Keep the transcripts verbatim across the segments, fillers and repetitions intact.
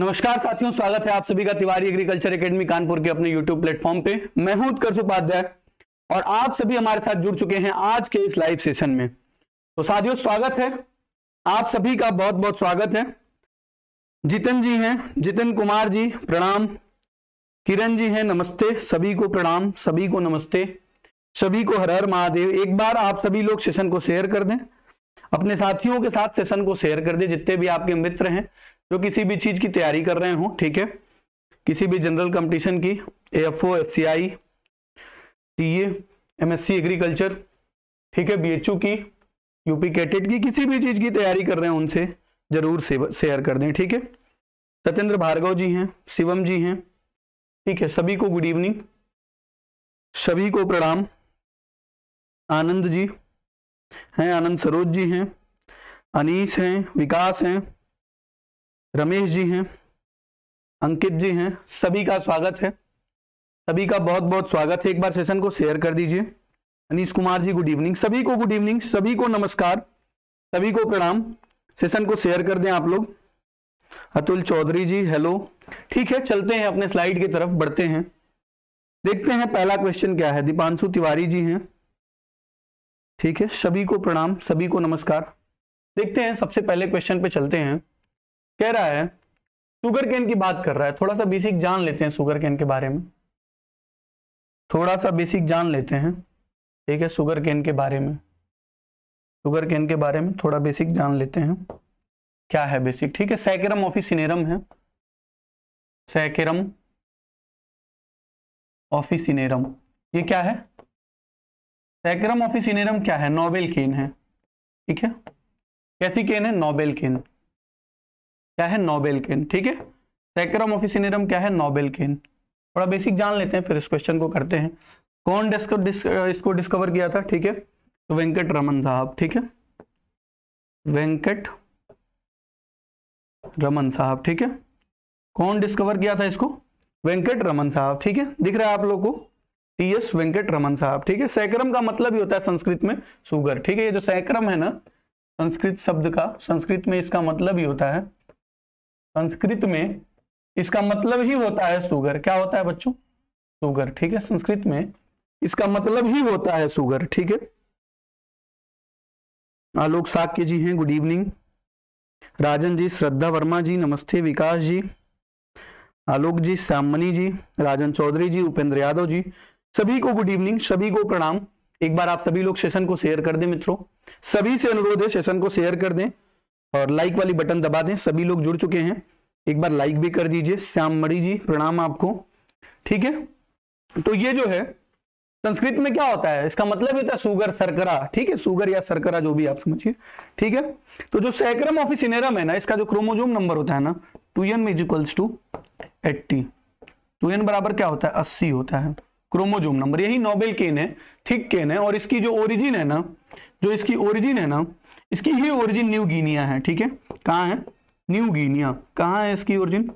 नमस्कार साथियों, स्वागत है आप सभी का तिवारी एग्रीकल्चर एकेडमी कानपुर के अपने यूट्यूब प्लेटफॉर्म पे। मैं हूं उत्कर्ष उपाध्याय और आप सभी हमारे साथ जुड़ चुके हैं आज के इस लाइव सेशन में। तो साथियों स्वागत है, आप सभी का बहुत बहुत स्वागत है। जितन जी हैं, जितन कुमार जी प्रणाम। किरण जी हैं, नमस्ते। सभी को प्रणाम, सभी को नमस्ते, सभी को हर हर महादेव। एक बार आप सभी लोग सेशन को शेयर कर दें, अपने साथियों के साथ सेशन को शेयर कर दें, जितने भी आपके मित्र हैं जो किसी भी चीज की तैयारी कर रहे हो, ठीक है, किसी भी जनरल कंपटीशन की, FO, FCI, TA, MSc agriculture, ठीक है, बीएचयू की, यूपी कैटेट की, किसी भी चीज की तैयारी कर रहे हो उनसे जरूर शेयर कर दें, ठीक है। सत्येंद्र भार्गव जी हैं, शिवम जी हैं, ठीक है, सभी को गुड इवनिंग, सभी को प्रणाम। आनंद जी हैं, आनंद सरोज जी हैं, अनीस हैं, विकास हैं, रमेश जी हैं, अंकित जी हैं, सभी का स्वागत है, सभी का बहुत बहुत स्वागत है। एक बार सेशन को शेयर कर दीजिए। अनीश कुमार जी गुड इवनिंग, सभी को गुड इवनिंग, सभी को नमस्कार, सभी को प्रणाम। सेशन को शेयर कर दें आप लोग। अतुल चौधरी जी हेलो, ठीक है। चलते हैं अपने स्लाइड की तरफ, बढ़ते हैं, देखते हैं पहला क्वेश्चन क्या है। दीपांशु तिवारी जी हैं, ठीक है, सभी को प्रणाम, सभी को नमस्कार। देखते हैं, सबसे पहले क्वेश्चन पे चलते हैं। कह रहा है शुगर केन की बात कर रहा है, थोड़ा सा बेसिक जान लेते हैं शुगर केन के बारे में, थोड़ा सा बेसिक जान लेते हैं, ठीक है। शुगर केन के बारे में, शुगर केन के बारे में थोड़ा बेसिक जान लेते हैं, क्या है बेसिक, ठीक है। सैकरम ऑफिसिनेरम है, सैकरम ऑफिसिनेरम, ये क्या है, सैकरम ऑफिसिनेरम क्या है, नोबेल केन है, ठीक है। कैसी केन है, नोबेल केन, क्या है, नोबेल केन, ठीक है। सैकरम ऑफिसिनेरम क्या है, नोबेल केन, थोड़ा बेसिक जान लेते हैं, फिर इस क्वेश्चन को करते हैं। कौन डिस्को डिस्क, इसको डिस्कवर किया था, ठीक है, तो वेंकट रमन साहब, ठीक है, वेंकट रमन साहब, ठीक है। कौन डिस्कवर किया था इसको, वेंकट रमन साहब, ठीक है, दिख रहा है आप लोग को, टी एस वेंकट रमन साहब, ठीक है। सैकरम का मतलब ही होता है संस्कृत में सुगर, ठीक है। ये जो सैकरम है ना, संस्कृत शब्द का, संस्कृत में इसका मतलब ही होता है, संस्कृत में इसका मतलब ही होता है सुगर, क्या होता है बच्चों, सुगर, ठीक है। संस्कृत में इसका मतलब ही होता है सुगर, ठीक है। आलोक साक्य जी हैं, गुड इवनिंग। राजन जी, श्रद्धा वर्मा जी नमस्ते, विकास जी, आलोक जी, श्यामनी जी, राजन चौधरी जी, उपेंद्र यादव जी, सभी को गुड इवनिंग, सभी को प्रणाम। एक बार आप सभी लोग सेशन को शेयर कर दें मित्रों, सभी से अनुरोध है सेशन को शेयर कर दें और लाइक वाली बटन दबा दें। सभी लोग जुड़ चुके हैं, एक बार लाइक भी कर दीजिए। श्याम मणि जी प्रणाम आपको, ठीक है। तो ये जो है संस्कृत में क्या होता है, इसका मतलब होता है सुगर, सरकरा, ठीक है, सुगर या सरकरा जो भी आप समझिए, ठीक है। तो जो सैकरम ऑफिसिनेरम है ना, इसका जो क्रोमोजोम नंबर होता है ना, two N is equals to eighty, two N बराबर क्या होता है, अस्सी होता है क्रोमोजोम नंबर। यही नोबेल केन है, थिक केन है, और इसकी जो ओरिजिन है ना, जो इसकी ओरिजिन है ना, इसकी ही ओरिजिन न्यू गिनिया है, ठीक है। कहाँ है, न्यू गिनिया, कहाँ है इसकी ओरिजिन,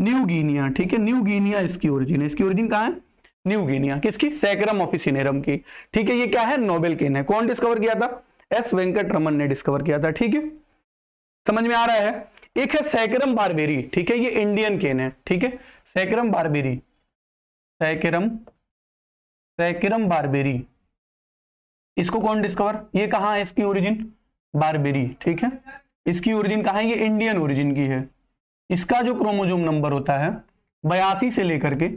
न्यू गिनिया, ठीक है, न्यू गिनिया इसकी ओरिजिन है। इसकी ओरिजिन कहाँ है, न्यू गिनिया, किसकी, सैकरम ऑफिसिनेरम की, ठीक है। ये क्या है, नोबेल केन है। कौन डिस्कवर किया था, एस वेंकट रमन ने डिस्कवर किया था, ठीक है, समझ में आ रहा है। एक है सैकरम बारबेरी, ठीक है, ये इंडियन केन है, ठीक है, Saccharum barberi, Saccharum Saccharum barberi, इसको कौन डिस्कवर, ये कहाँ है इसकी ओरिजिन, बारबेरी, ठीक है, इसकी ओरिजिन कहाँ है, ये इंडियन ओरिजिन की है। इसका जो क्रोमोजोम नंबर होता है बयासी से लेकर के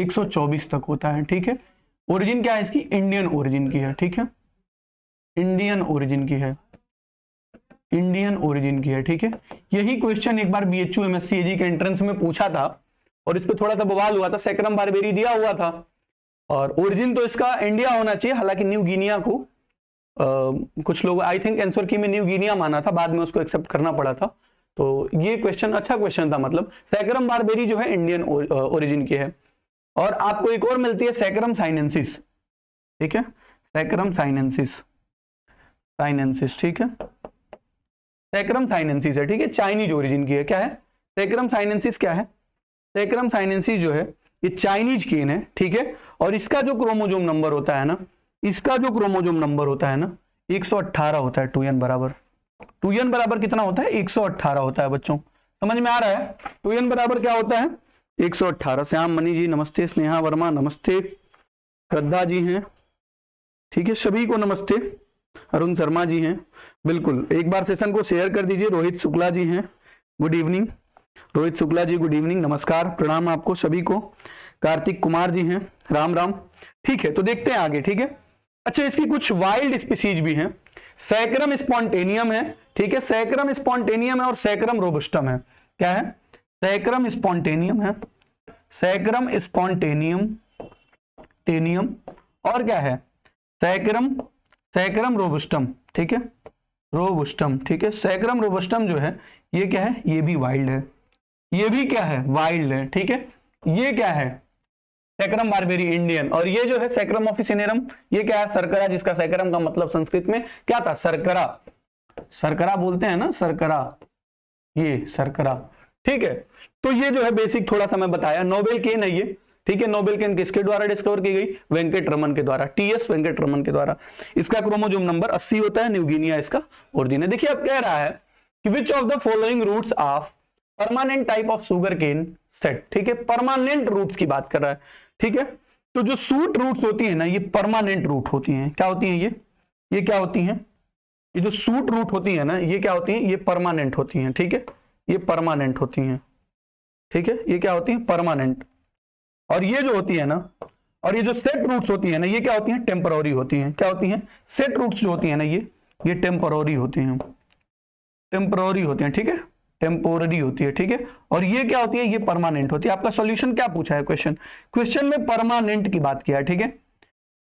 एक सौ चौबीस तक होता है, ठीक है। ओरिजिन क्या है इसकी, इंडियन ओरिजिन की है, ठीक है, इंडियन ओरिजिन की है, इंडियन ओरिजिन की है, ठीक है। यही क्वेश्चन एक बार B H U M S C A G के एंट्रेंस में पूछा था और इस पर थोड़ा सा बवाल हुआ था। सैकरम बारबेरी दिया हुआ था और ओरिजिन तो इसका इंडिया होना चाहिए, हालांकि न्यू गिनिया को आ, कुछ लोग आई थिंक आंसर की में न्यू गिनिया माना था, बाद में उसको एक्सेप्ट करना पड़ा था। तो ये क्वेश्चन अच्छा क्वेश्चन था, मतलब सैकरम बारबेरी जो है इंडियन ओरिजिन की है। और आपको एक और मिलती है सैकरम साइनेंसिस, ठीक है, सैकरम साइनेंसिस, साइनेंसिस, ठीक है, सैकरम साइनेंसिस है, ठीक है, चाइनीज ओरिजिन की है। क्या है सैकरम साइनेंसिस, क्या है सैकरम साइनेंसिस, जो है ये चाइनीज केन है, ठीक है, और इसका जो क्रोमोजोम नंबर होता है ना, इसका जो क्रोमोजोम नंबर होता है ना एक सौ अठारह होता है, टू एन बराबर, टू एन बराबर कितना होता है, एक सौ अठारह होता है बच्चों। समझ में आ रहा है। टू एन बराबर क्या होता है एक सौ अठारह। श्याम मनी जी नमस्ते, स्नेहा वर्मा नमस्ते, श्रद्धा जी हैं, ठीक है, सभी को नमस्ते, अरुण शर्मा जी हैं, बिल्कुल एक बार सेशन को शेयर कर दीजिए। रोहित शुक्ला जी हैं, good evening Rohit Shukla ji, good evening, नमस्कार, प्रणाम आपको सभी को। कार्तिक कुमार जी हैं, राम राम, ठीक है। तो देखते हैं आगे, ठीक है। अच्छा, इसकी कुछ वाइल्ड स्पीसीज भी हैं। सैकरम स्पॉन्टेनियम है, ठीक है, सैकरम स्पॉन्टेनियम है और सैकरम रोबस्टम है। क्या है? सैकरम स्पॉन्टेनियम है, सैकरम स्पॉन्टेनियम टेनियम और क्या है सैकरम सैकरम रोबस्टम, ठीक है, रोबस्टम, ठीक है। सैकरम रोबस्टम जो है ये क्या है, ये भी वाइल्ड है, ये भी क्या है वाइल्ड है, ठीक है। ये क्या है सैकरम बारबेरी इंडियन, और ये जो है सैकरम ऑफिसिनेरम, ये क्या है सरकरा, जिसका सैकरम का मतलब संस्कृत में क्या था सरकरा, सरकरा बोलते हैं ना सरकरा, ये सरकरा, ठीक है। तो ये जो है बेसिक थोड़ा सा मैं बताया। नोबेल केन है ये, ठीक है। नोबेल केन किसके द्वारा डिस्कवर की गई? वेंकट रमन के द्वारा, टीएस वेंकट रमन के द्वारा। इसका क्रोमोसोम नंबर अस्सी होता है, न्यूगिनिया इसका ओरिजिन है। देखिए अब कह रहा है कि which of the following roots of permanent type of sugar cane set, ठीक है, परमानेंट रूट्स की बात कर रहा है, ठीक है। तो जो सूट रूट्स होती है ना ये परमानेंट रूट होती हैं। क्या होती हैं ये? ये क्या होती हैं? ये जो सूट रूट होती है ना ये क्या होती हैं? ये परमानेंट होती हैं, ठीक है, ये परमानेंट होती हैं, ठीक है, ये क्या होती हैं? परमानेंट। और ये जो होती है ना, और ये जो सेट रूट्स होती है ना ये क्या होती हैं? टेम्पररी होती हैं। क्या होती हैं? सेट रूट्स जो होती है ना ये ये टेम्पररी होती हैं, टेम्पररी होती हैं, ठीक है, टेम्पोररी होती है, ठीक है। और ये क्या होती है? ये परमानेंट होती है। आपका सॉल्यूशन क्या पूछा है क्वेश्चन क्वेश्चन में? परमानेंट की बात किया है, ठीक है।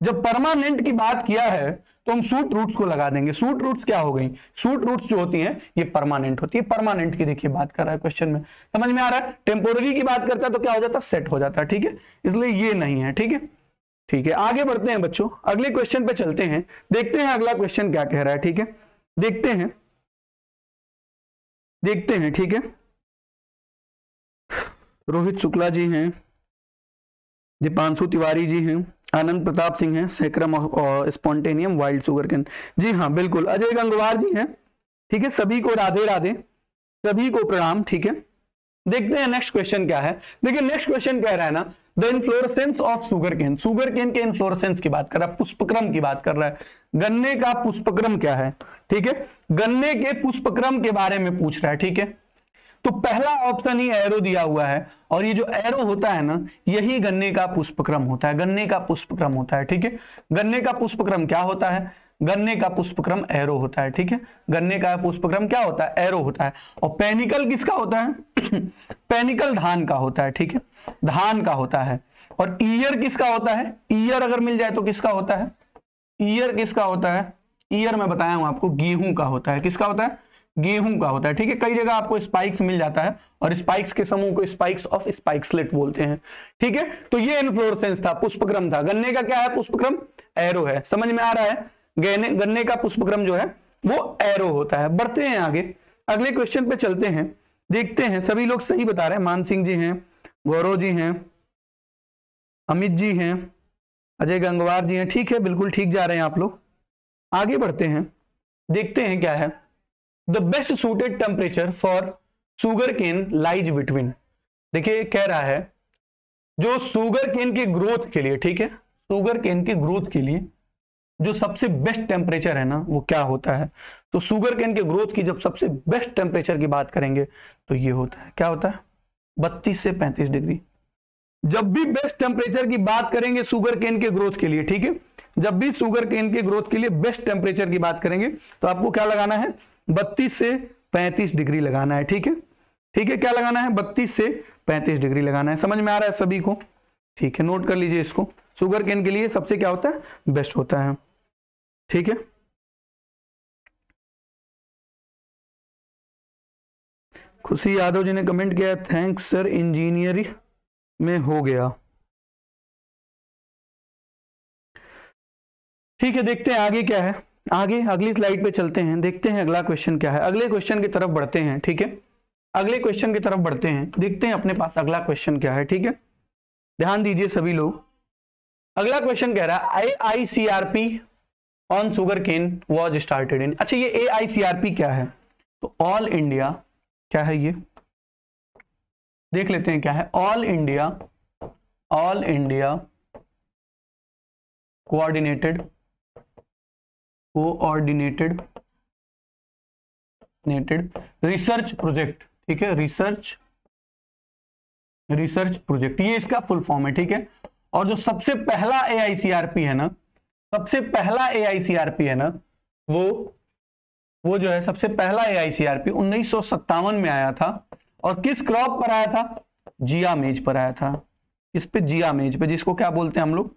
जब परमानेंट की बात किया है तो हम सूट रूट्स को लगा देंगे। सूट रूट्स क्या हो गई? सूट रूट्स जो होती हैं ये परमानेंट होती है। परमानेंट की देखिए बात कर रहा है क्वेश्चन में, समझ में आ रहा है। टेम्पोररी की बात करता है तो क्या हो जाता है? सेट हो जाता है, ठीक है, इसलिए ये नहीं है, ठीक है, ठीक है। आगे बढ़ते हैं बच्चों, अगले क्वेश्चन पे चलते हैं, देखते हैं अगला क्वेश्चन क्या कह रहा है, ठीक है, देखते हैं देखते हैं ठीक है। रोहित शुक्ला जी हैं, दीपांशु तिवारी जी हैं, आनंद प्रताप सिंह हैं, Saccharum spontaneum wild sugar cane, जी हाँ बिल्कुल, अजय गंगवार जी हैं, ठीक है, सभी को राधे राधे, सभी को प्रणाम, ठीक है। देखते हैं नेक्स्ट क्वेश्चन क्या है। देखिए नेक्स्ट क्वेश्चन कह रहा है ना the inflorescence of sugar cane, sugar cane के इन्फ्लोरेसेंस की बात कर रहा है, पुष्पक्रम की बात कर रहा है। गन्ने का पुष्पक्रम क्या है, ठीक है, गन्ने के पुष्पक्रम के बारे में पूछ रहा है, ठीक है। तो पहला ऑप्शन ही एरो दिया हुआ है, और ये जो एरो होता है ना यही गन्ने का पुष्पक्रम होता है, गन्ने का पुष्पक्रम होता है, ठीक है। गन्ने का पुष्पक्रम क्या होता है? गन्ने का पुष्पक्रम एरो होता है, ठीक है, गन्ने का पुष्पक्रम क्या होता है? एरो होता है। और पैनिकल किसका होता है? पैनिकल धान का होता है, ठीक है, धान का होता है। और ईयर किसका होता है? ईयर अगर मिल जाए तो किसका होता है? ईयर किसका होता है? ईयर मैं बताया हूं आपको, गेहूं का होता है। किसका होता है? गेहूं का होता है, ठीक है। कई जगह आपको स्पाइक्स मिल जाता है, और स्पाइक्स के समूह को स्पाइक्स ऑफ स्पाइक्सलेट बोलते हैं, ठीक है। तो ये इन्फ्लोरेसेंस था, पुष्पक्रम था। गन्ने का क्या है पुष्पक्रम? एरो है, समझ में आ रहा है। गन्ने गन्ने का पुष्पक्रम जो है वो एरो होता है। बढ़ते हैं आगे, अगले क्वेश्चन पे चलते हैं, देखते हैं। सभी लोग सही बता रहे हैं, मान सिंह जी हैं, गौरव जी हैं, अमित जी हैं, अजय गंगवार जी हैं, ठीक है, बिल्कुल ठीक जा रहे हैं आप लोग। आगे बढ़ते हैं, देखते हैं क्या है। The best suited temperature for sugar cane lies between, देखिए कह रहा है जो सुगर केन के ग्रोथ के लिए, ठीक है, सुगर केन के ग्रोथ के लिए जो सबसे बेस्ट टेम्परेचर है ना वो क्या होता है? तो सुगर केन के ग्रोथ की जब सबसे बेस्ट टेम्परेचर की बात करेंगे तो ये होता है, क्या होता है? बत्तीस से पैंतीस डिग्री। जब भी बेस्ट टेम्परेचर की बात करेंगे सुगर केन के ग्रोथ के लिए, ठीक है, जब भी सुगर केन के ग्रोथ के लिए बेस्ट टेम्परेचर की बात करेंगे तो आपको क्या लगाना है? बत्तीस से पैंतीस डिग्री लगाना है, ठीक है, ठीक है। क्या लगाना है? बत्तीस से पैंतीस डिग्री लगाना है, समझ में आ रहा है सभी को, ठीक है, नोट कर लीजिए इसको। सुगर केन के लिए सबसे क्या होता है? बेस्ट होता है, ठीक है। खुशी यादव जी ने कमेंट किया, थैंक्स सर इंजीनियरिंग में हो गया, ठीक है। देखते हैं आगे क्या है, आगे अगली स्लाइड पे चलते हैं, देखते हैं अगला क्वेश्चन क्या है। अगले क्वेश्चन की तरफ बढ़ते हैं, ठीक है, अगले क्वेश्चन की तरफ बढ़ते हैं, देखते हैं अपने पास अगला क्वेश्चन क्या है, ठीक है। ध्यान दीजिए सभी लोग, अगला क्वेश्चन कह रहा है I I C R P on sugar cane was started in, अच्छा ये ए आई सी आर पी क्या है? तो ऑल इंडिया क्या है ये? देख लेते हैं क्या है। All India all India coordinated coordinated नेटेड रिसर्च प्रोजेक्ट, ठीक है, रिसर्च रिसर्च प्रोजेक्ट, ये इसका फुल फॉर्म है, ठीक है। और जो सबसे पहला एआईसीआरपी है ना, सबसे पहला एआईसीआरपी है ना, वो वो जो है सबसे पहला एआईसीआरपी उन्नीस सौ सत्तावन में आया था, और किस क्रॉप पर आया था? जिया मेज पर आया था। इस पे जिया मेज पे, जिसको क्या बोलते हैं हम लोग,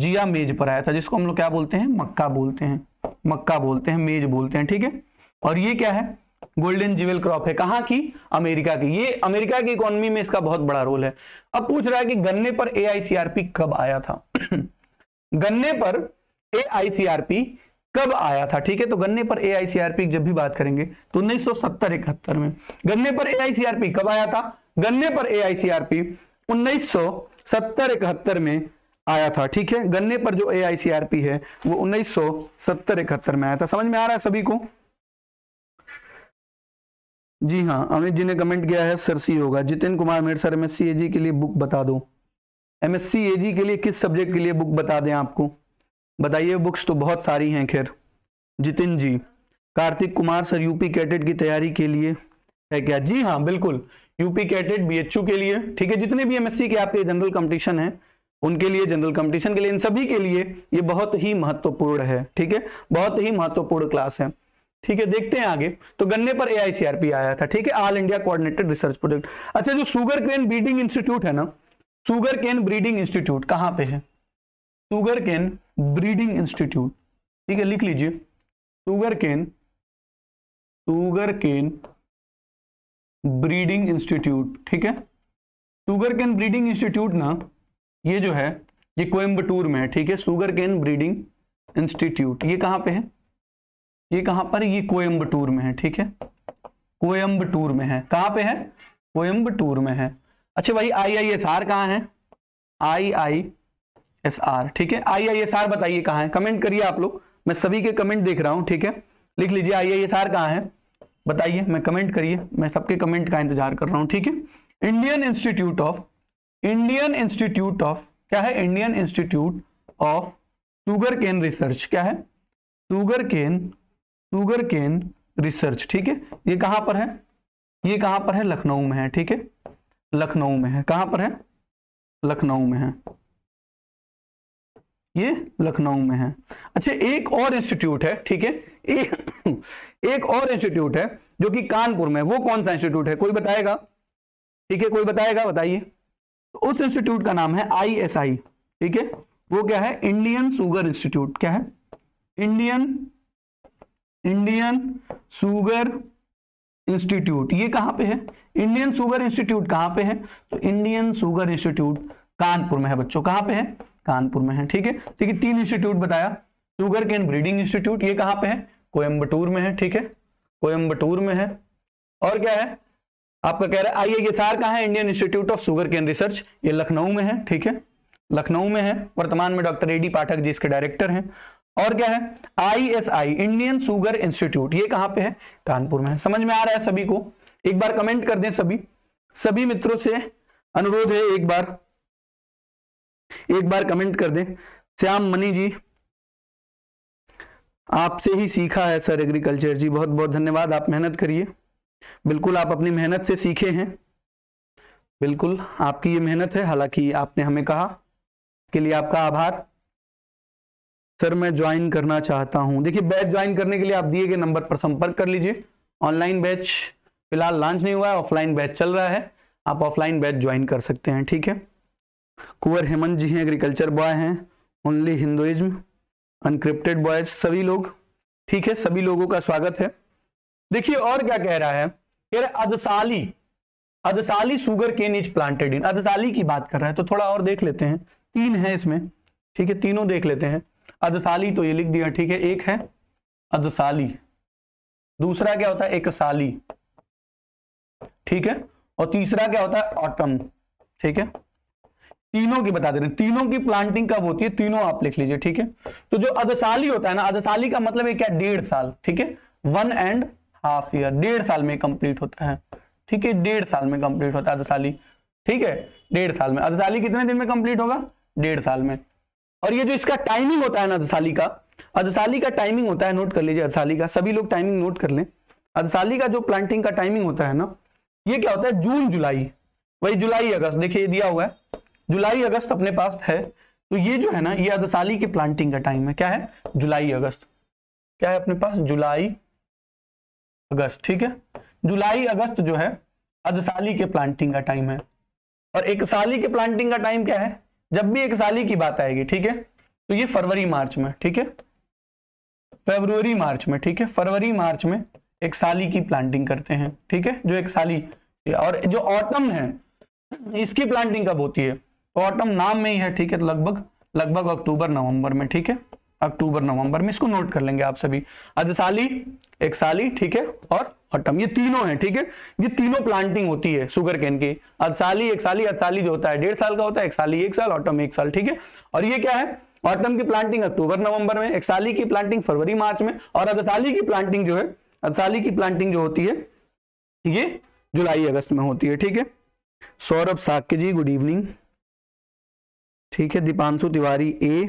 जिया मेज पर आया था, जिसको हम लोग क्या बोलते हैं, मक्का बोलते हैं, मक्का बोलते हैं, मेज बोलते हैं, ठीक है। और ये क्या है, गोल्डन जिवेल क्रॉप है, कहाँ की? अमेरिका की। ये अमेरिका की इकोनॉमी में इसका बहुत बड़ा रोल है। अब पूछ रहा है कि गन्ने पर एआईसीआरपी कब आया था गन्ने पर एआईसीआरपी कब आया था, ठीक है। तो गन्ने पर एआईसीआरपी जब भी बात करेंगे तो उन्नीस सौ सत्तर इकहत्तर में। गन्ने पर एआईसीआरपी कब आया था? गन्ने पर एआईसीआरपी उन्नीस सौ सत्तर इकहत्तर में आया था, ठीक है। गन्ने पर जो एआईसीआरपी है वो उन्नीस सौ सत्तर इकहत्तर में आया था। समझ में आ रहा है सभी को? जी हाँ, अमित जी ने कमेंट किया है सर सी होगा। जितिन कुमार मेरे सर एमएससी एजी के लिए बुक बता दो। एमएससी एजी के लिए किस सब्जेक्ट के लिए बुक बता दें आपको, बताइए। बुक्स तो बहुत सारी हैं। खैर Jitin ji, Kartik Kumar sir UP cadet की तैयारी के लिए है क्या? जी हाँ बिल्कुल, यूपी कैडेट बीएचयू के लिए, ठीक है। जितने भी एमएससी के आपके जनरल कॉम्पिटिशन है उनके लिए, जनरल कॉम्पिटिशन के लिए, इन सभी के लिए ये बहुत ही महत्वपूर्ण है, ठीक है, बहुत ही महत्वपूर्ण क्लास है, ठीक है। देखते हैं आगे। तो गन्ने पर एआईसीआरपी आया था, ठीक है, all India coordinated research project. अच्छा, जो सुगर केन ब्रीडिंग इंस्टीट्यूट है ना, सुगर केन ब्रीडिंग इंस्टीट्यूट कहाँ पे है? सुगर केन ब्रीडिंग इंस्टीट्यूट, ठीक है, लिख लीजिए, sugar cane sugar cane breeding institute, ठीक है। सुगर केन ब्रीडिंग इंस्टीट्यूट ना, ये जो है ये कोयम्बटूर में है, ठीक है। सुगर केन ब्रीडिंग इंस्टीट्यूट ये कहाँ पे है? ये कहां पर? ये कोयम्बटूर में है, ठीक है, कोयम्बटूर में है। कहां पे है? कोयम्बटूर में है। अच्छा भाई, आईआईएसआर कहां है? आईआईएसआर, ठीक है, आईआईएसआर बताइए कहां है, कमेंट करिए आप लोग, मैं सभी के कमेंट देख रहा हूं, ठीक है। लिख लीजिए आईआईएसआर कहां है, बताइए, मैं कमेंट करिए, मैं सबके कमेंट का इंतजार कर रहा हूं, ठीक है। Indian institute of Indian institute of क्या है? Indian institute of sugar cane research, क्या है? Sugar cane sugar cane research, ठीक है। ये कहां पर है? ये कहां पर है? लखनऊ में है, ठीक है, लखनऊ में है। कहां पर है? लखनऊ में है, ये लखनऊ में है। अच्छा, एक और इंस्टीट्यूट है, ठीक है, एक, एक और इंस्टीट्यूट है जो कि कानपुर में है। वो कौन सा इंस्टीट्यूट है, कोई बताएगा? ठीक है, कोई बताएगा, बताइए। तो उस इंस्टीट्यूट का नाम है आईएसआई, ठीक है। वो क्या है? इंडियन शुगर इंस्टीट्यूट, क्या है? इंडियन इंडियन शुगर इंस्टीट्यूट, ये कहां पे है? इंडियन शुगर इंस्टीट्यूट कहां पे है? तो इंडियन शुगर इंस्टीट्यूट कानपुर में है बच्चों, कहां पे है? कानपुर में है, ठीक है। ठीक है, तीन इंस्टीट्यूट बताया। शुगर केन ब्रीडिंग इंस्टीट्यूट ये कहां पे है? कोयम्बटूर में है, ठीक है, कोयम्बटूर में है। और क्या है आपका, कह रहा है आईआईएसआर कहां है? Indian institute of sugar cane research, ये लखनऊ में है, ठीक है, लखनऊ में है। वर्तमान में doctor A D Pathak ji इसके डायरेक्टर हैं। और क्या है? आईएसआई इंडियन शुगर इंस्टीट्यूट, ये कहां पे है? कानपुर में है। समझ में आ रहा है सभी को? एक बार कमेंट कर दें सभी सभी मित्रों से अनुरोध है, एक बार एक बार कमेंट कर दें। श्याम मनी जी, आपसे ही सीखा है सर एग्रीकल्चर जी, बहुत बहुत धन्यवाद, आप मेहनत करिए। बिल्कुल, आप अपनी मेहनत से सीखे हैं, बिल्कुल आपकी ये मेहनत है। हालांकि आपने हमें कहा, के लिए आपका आभार। सर मैं ज्वाइन करना चाहता हूं। देखिए, बैच ज्वाइन करने के लिए आप दिए गए नंबर पर संपर्क कर लीजिए। ऑनलाइन बैच फिलहाल लॉन्च नहीं हुआ है, ऑफलाइन बैच चल रहा है, आप ऑफलाइन बैच ज्वाइन कर सकते हैं, ठीक है। कुंवर हेमंत जी हैं, एग्रीकल्चर बॉय हैं, ओनली हिंदुइज्म, अनक्रिप्टेड बॉयज, सभी लोग, ठीक है, सभी लोगों का स्वागत है। देखिए और क्या कह रहा है, कह रहा है Adsali Adsali sugar cane is planted in, अदसाली की बात कर रहा है। तो थोड़ा और देख लेते हैं, तीन है इसमें, ठीक है, तीनों देख लेते हैं। अदसाली तो ये लिख दिया, ठीक है, एक है अदसाली, दूसरा क्या होता है? एकसाली, ठीक है, और तीसरा क्या होता है? ऑटम, ठीक है। तीनों की बता दे रहे हैं, तीनों की प्लांटिंग कब होती है, तीनों आप लिख लीजिए, ठीक है। तो जो अदसाली होता है ना, अदसाली का मतलब है क्या? डेढ़ साल, ठीक है, वन एंड हाफ ईयर, डेढ़ साल में कंप्लीट होता है, ठीक है, डेढ़ साल में कंप्लीट होता है अर्धसाली। ठीक है, डेढ़ साल में। अर्धसाली कितने दिन में कंप्लीट होगा? डेढ़ साल में। और ये जो इसका टाइमिंग होता है ना अर्धसाली का, अर्धसाली का टाइमिंग होता है, नोट कर लीजिए अर्धसाली का, सभी लोग टाइमिंग नोट कर लें। अर्धसाली का जो प्लांटिंग का टाइमिंग होता है ना, ये क्या होता है? जून जुलाई, वही जुलाई अगस्त, देखिए दिया हुआ है जुलाई अगस्त अपने पास है। तो ये जो है ना, ये अर्धसाली की प्लांटिंग का टाइम है। क्या है? जुलाई अगस्त। क्या है अपने पास? जुलाई अगस्त। ठीक है, जुलाई अगस्त जो है अर्धसाली के प्लांटिंग का टाइम है। और एक साली के प्लांटिंग का टाइम क्या है? जब भी एक साली की बात आएगी, ठीक है, तो ये फरवरी मार्च में, ठीक है, फरवरी मार्च में, ठीक है, फरवरी मार्च में एक साली की प्लांटिंग करते हैं। ठीक है, जो एक साली। और जो ऑटम है, इसकी प्लांटिंग कब होती है? ऑटम नाम में ही है, ठीक है, तो लगभग लगभग अक्टूबर नवंबर में। ठीक है, अक्टूबर नवंबर में, इसको नोट कर लेंगे आप सभी। अर्धसाली, एक साली, ठीक है, और ऑटम, ये तीनों हैं। ठीक है, ये तीनों प्लांटिंग होती है शुगर केन की। अर्धसाली, एक साली, अर्धसाली जो होता है डेढ़ साल का होता है, एक साली एक साल, ऑटम एक साल। ठीक है, और ये क्या है? ऑटम की प्लांटिंग अक्टूबर नवंबर में, एक साली की प्लांटिंग फरवरी मार्च में, और अर्धसाली की प्लांटिंग जो है, अर्धसाली की प्लांटिंग जो होती है, ये जुलाई अगस्त में होती है। ठीक है, सौरभ साक्य जी गुड इवनिंग। ठीक है, दीपांशु तिवारी ए,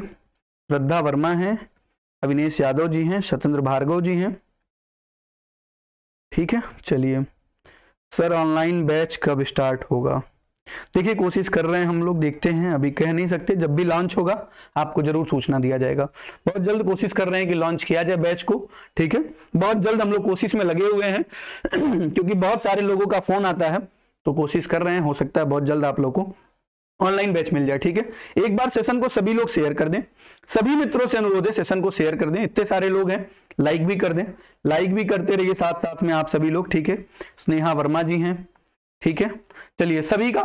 श्रद्धा वर्मा हैं, अविनेश यादव जी हैं, स्वतंत्र भार्गव जी हैं। ठीक है, चलिए सर ऑनलाइन बैच कब स्टार्ट होगा? देखिए कोशिश कर रहे हैं हम लोग, देखते हैं, अभी कह नहीं सकते। जब भी लॉन्च होगा आपको जरूर सूचना दिया जाएगा। बहुत जल्द कोशिश कर रहे हैं कि लॉन्च किया जाए बैच को। ठीक है, बहुत जल्द हम लोग कोशिश में लगे हुए हैं क्योंकि बहुत सारे लोगों का फोन आता है, तो कोशिश कर रहे हैं, हो सकता है बहुत जल्द आप लोग को ऑनलाइन बैच मिल जाए। ठीक है, एक बार सेशन को सभी लोग शेयर कर दें, सभी मित्रों से अनुरोध है सेशन को शेयर कर दें। इतने सारे लोग हैं, लाइक भी कर दें, लाइक भी करते रहिए साथ साथ में आप सभी लोग। ठीक है, स्नेहा वर्मा जी हैं। ठीक है, चलिए सभी का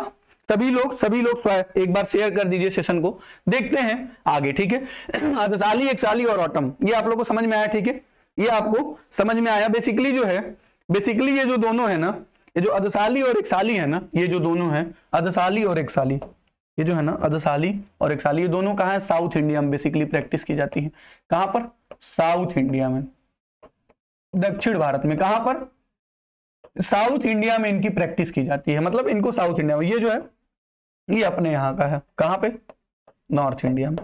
सभी लोग सभी लोग एक बार शेयर कर दीजिए सेशन को, देखते हैं आगे। ठीक है, अर्धसाली, एक साली और ऑटम, ये आप लोग को समझ में आया। ठीक है, ये आपको समझ में आया। बेसिकली जो है, बेसिकली ये जो दोनों है ना, ये जो अर्धसाली और एक साली है ना, ये जो दोनों है अर्धसाली और एक साली, ये जो है ना अर्धसाली और एक साली, ये दोनों कहाँ है? साउथ इंडिया में बेसिकली प्रैक्टिस की जाती है। कहाँ पर? साउथ इंडिया में, दक्षिण भारत में। कहाँ पर? साउथ इंडिया में इनकी प्रैक्टिस की जाती है, मतलब इनको साउथ इंडिया में। ये जो है, ये अपने यहाँ का है, कहाँ पे? नॉर्थ इंडिया में।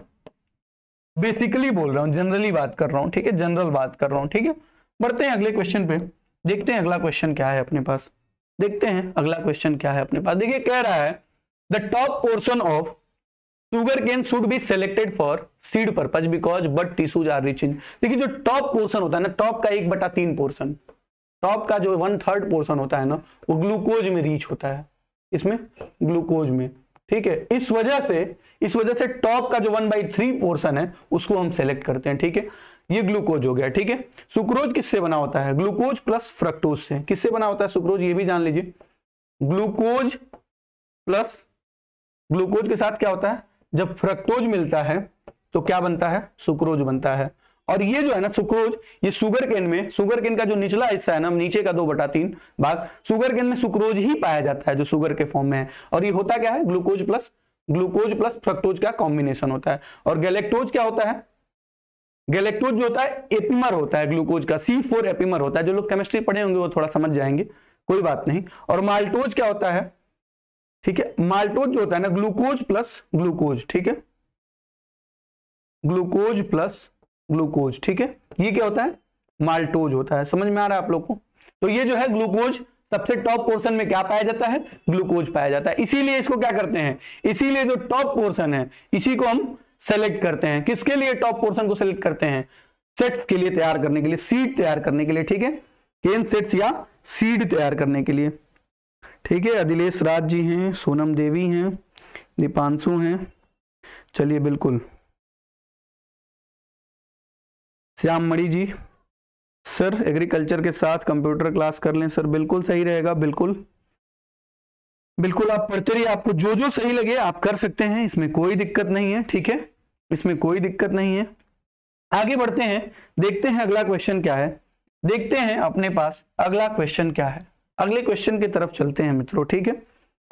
बेसिकली बोल रहा हूँ, जनरली बात कर रहा हूँ। ठीक है, जनरल बात कर रहा हूँ। ठीक है, बढ़ते हैं अगले क्वेश्चन पे, देखते हैं अगला क्वेश्चन क्या है अपने पास। देखते हैं अगला क्वेश्चन क्या है अपने पास। देखिए कह रहा है The top portion of sugarcane should be selected for seed purpose because bud tissues are rich in। देखिए जो top portion होता है ना, top का एक बटा तीन पोर्सन, टॉप का जो वन थर्ड पोर्सन होता है ना, वो ग्लूकोज में रिच होता है, इसमें ग्लूकोज में। ठीक है, इस वजह से इस वजह से टॉप का जो वन बाई थ्री पोर्सन है उसको हम सेलेक्ट करते हैं। ठीक है, ये ग्लूकोज हो गया। ठीक है, सुक्रोज किससे बना होता है? ग्लूकोज प्लस फ्रक्टोज से। किससे बना होता है सुक्रोज, ये भी जान लीजिए। ग्लूकोज प्लस ग्लूकोज के साथ क्या होता है, जब फ्रक्टोज मिलता है तो क्या बनता है? सुक्रोज बनता है। और ये जो है ना सुक्रोज, ये शुगर केन में, शुगर केन का जो निचला हिस्सा है ना, नीचे का दो बटा तीन भाग, शुगर केन में सुक्रोज ही पाया जाता है जो शुगर के फॉर्म में है। और ये होता क्या है? Glucose plus glucose plus fructose का कॉम्बिनेशन होता है। और गैलेक्टोज क्या होता है? गैलेक्टोज जो होता है एपिमर होता है ग्लूकोज का, सी फोर एपिमर होता है। जो लोग केमिस्ट्री पढ़े होंगे वो थोड़ा समझ जाएंगे, कोई बात नहीं। और माल्टोज क्या होता है? ठीक है, माल्टोज जो होता है ना, ग्लूकोज प्लस ग्लूकोज। ठीक है, ग्लूकोज प्लस ग्लूकोज। ठीक है, ये क्या होता है? माल्टोज होता है। समझ में आ रहा है आप लोग को? तो ये जो है ग्लूकोज, सबसे टॉप पोर्शन में क्या पाया जाता है? ग्लूकोज पाया जाता है। इसीलिए इसको क्या करते हैं, इसीलिए जो टॉप पोर्शन है इसी को हम सेलेक्ट करते हैं। किसके लिए टॉप पोर्शन को सेलेक्ट करते हैं? सेट्स के लिए तैयार करने के लिए, सीड तैयार करने के लिए। ठीक है, केन सेट्स या सीड तैयार करने के लिए। ठीक है, अदिलेश राज जी हैं, सोनम देवी हैं, दीपांशु हैं। चलिए बिल्कुल, श्याम मणि जी सर एग्रीकल्चर के साथ कंप्यूटर क्लास कर लें सर, बिल्कुल सही रहेगा। बिल्कुल बिल्कुल आप पढ़ते रहिए, आपको जो जो सही लगे आप कर सकते हैं, इसमें कोई दिक्कत नहीं है। ठीक है, इसमें कोई दिक्कत नहीं है। आगे बढ़ते हैं, देखते हैं अगला क्वेश्चन क्या है। देखते हैं अपने पास अगला क्वेश्चन क्या है। अगले क्वेश्चन की तरफ चलते हैं मित्रों। ठीक है,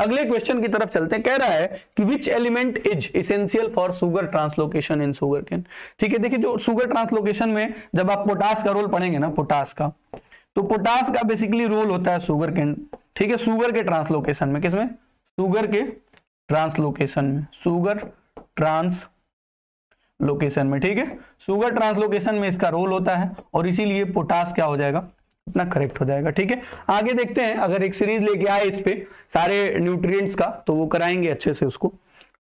अगले क्वेश्चन की तरफ चलते हैं। कह रहा है कि which element is essential for sugar translocation in sugar cane. ठीक है, देखिए जो शुगर ट्रांसलोकेशन में जब आप पोटास का रोल पढ़ेंगे ना, पोटास का, तो पोटास का बेसिकली रोल होता है शुगर केन ठीक है, शुगर के ट्रांसलोकेशन में, किसमें, शुगर के ट्रांसलोकेशन में, शुगर ट्रांसलोकेशन में, ठीक है, शुगर ट्रांसलोकेशन में इसका रोल होता है और इसीलिए पोटास क्या हो जाएगा अपना करेक्ट हो जाएगा। ठीक है, आगे देखते हैं, अगर एक सीरीज लेके आए इस पे सारे न्यूट्रिएंट्स का तो वो कराएंगे अच्छे से उसको,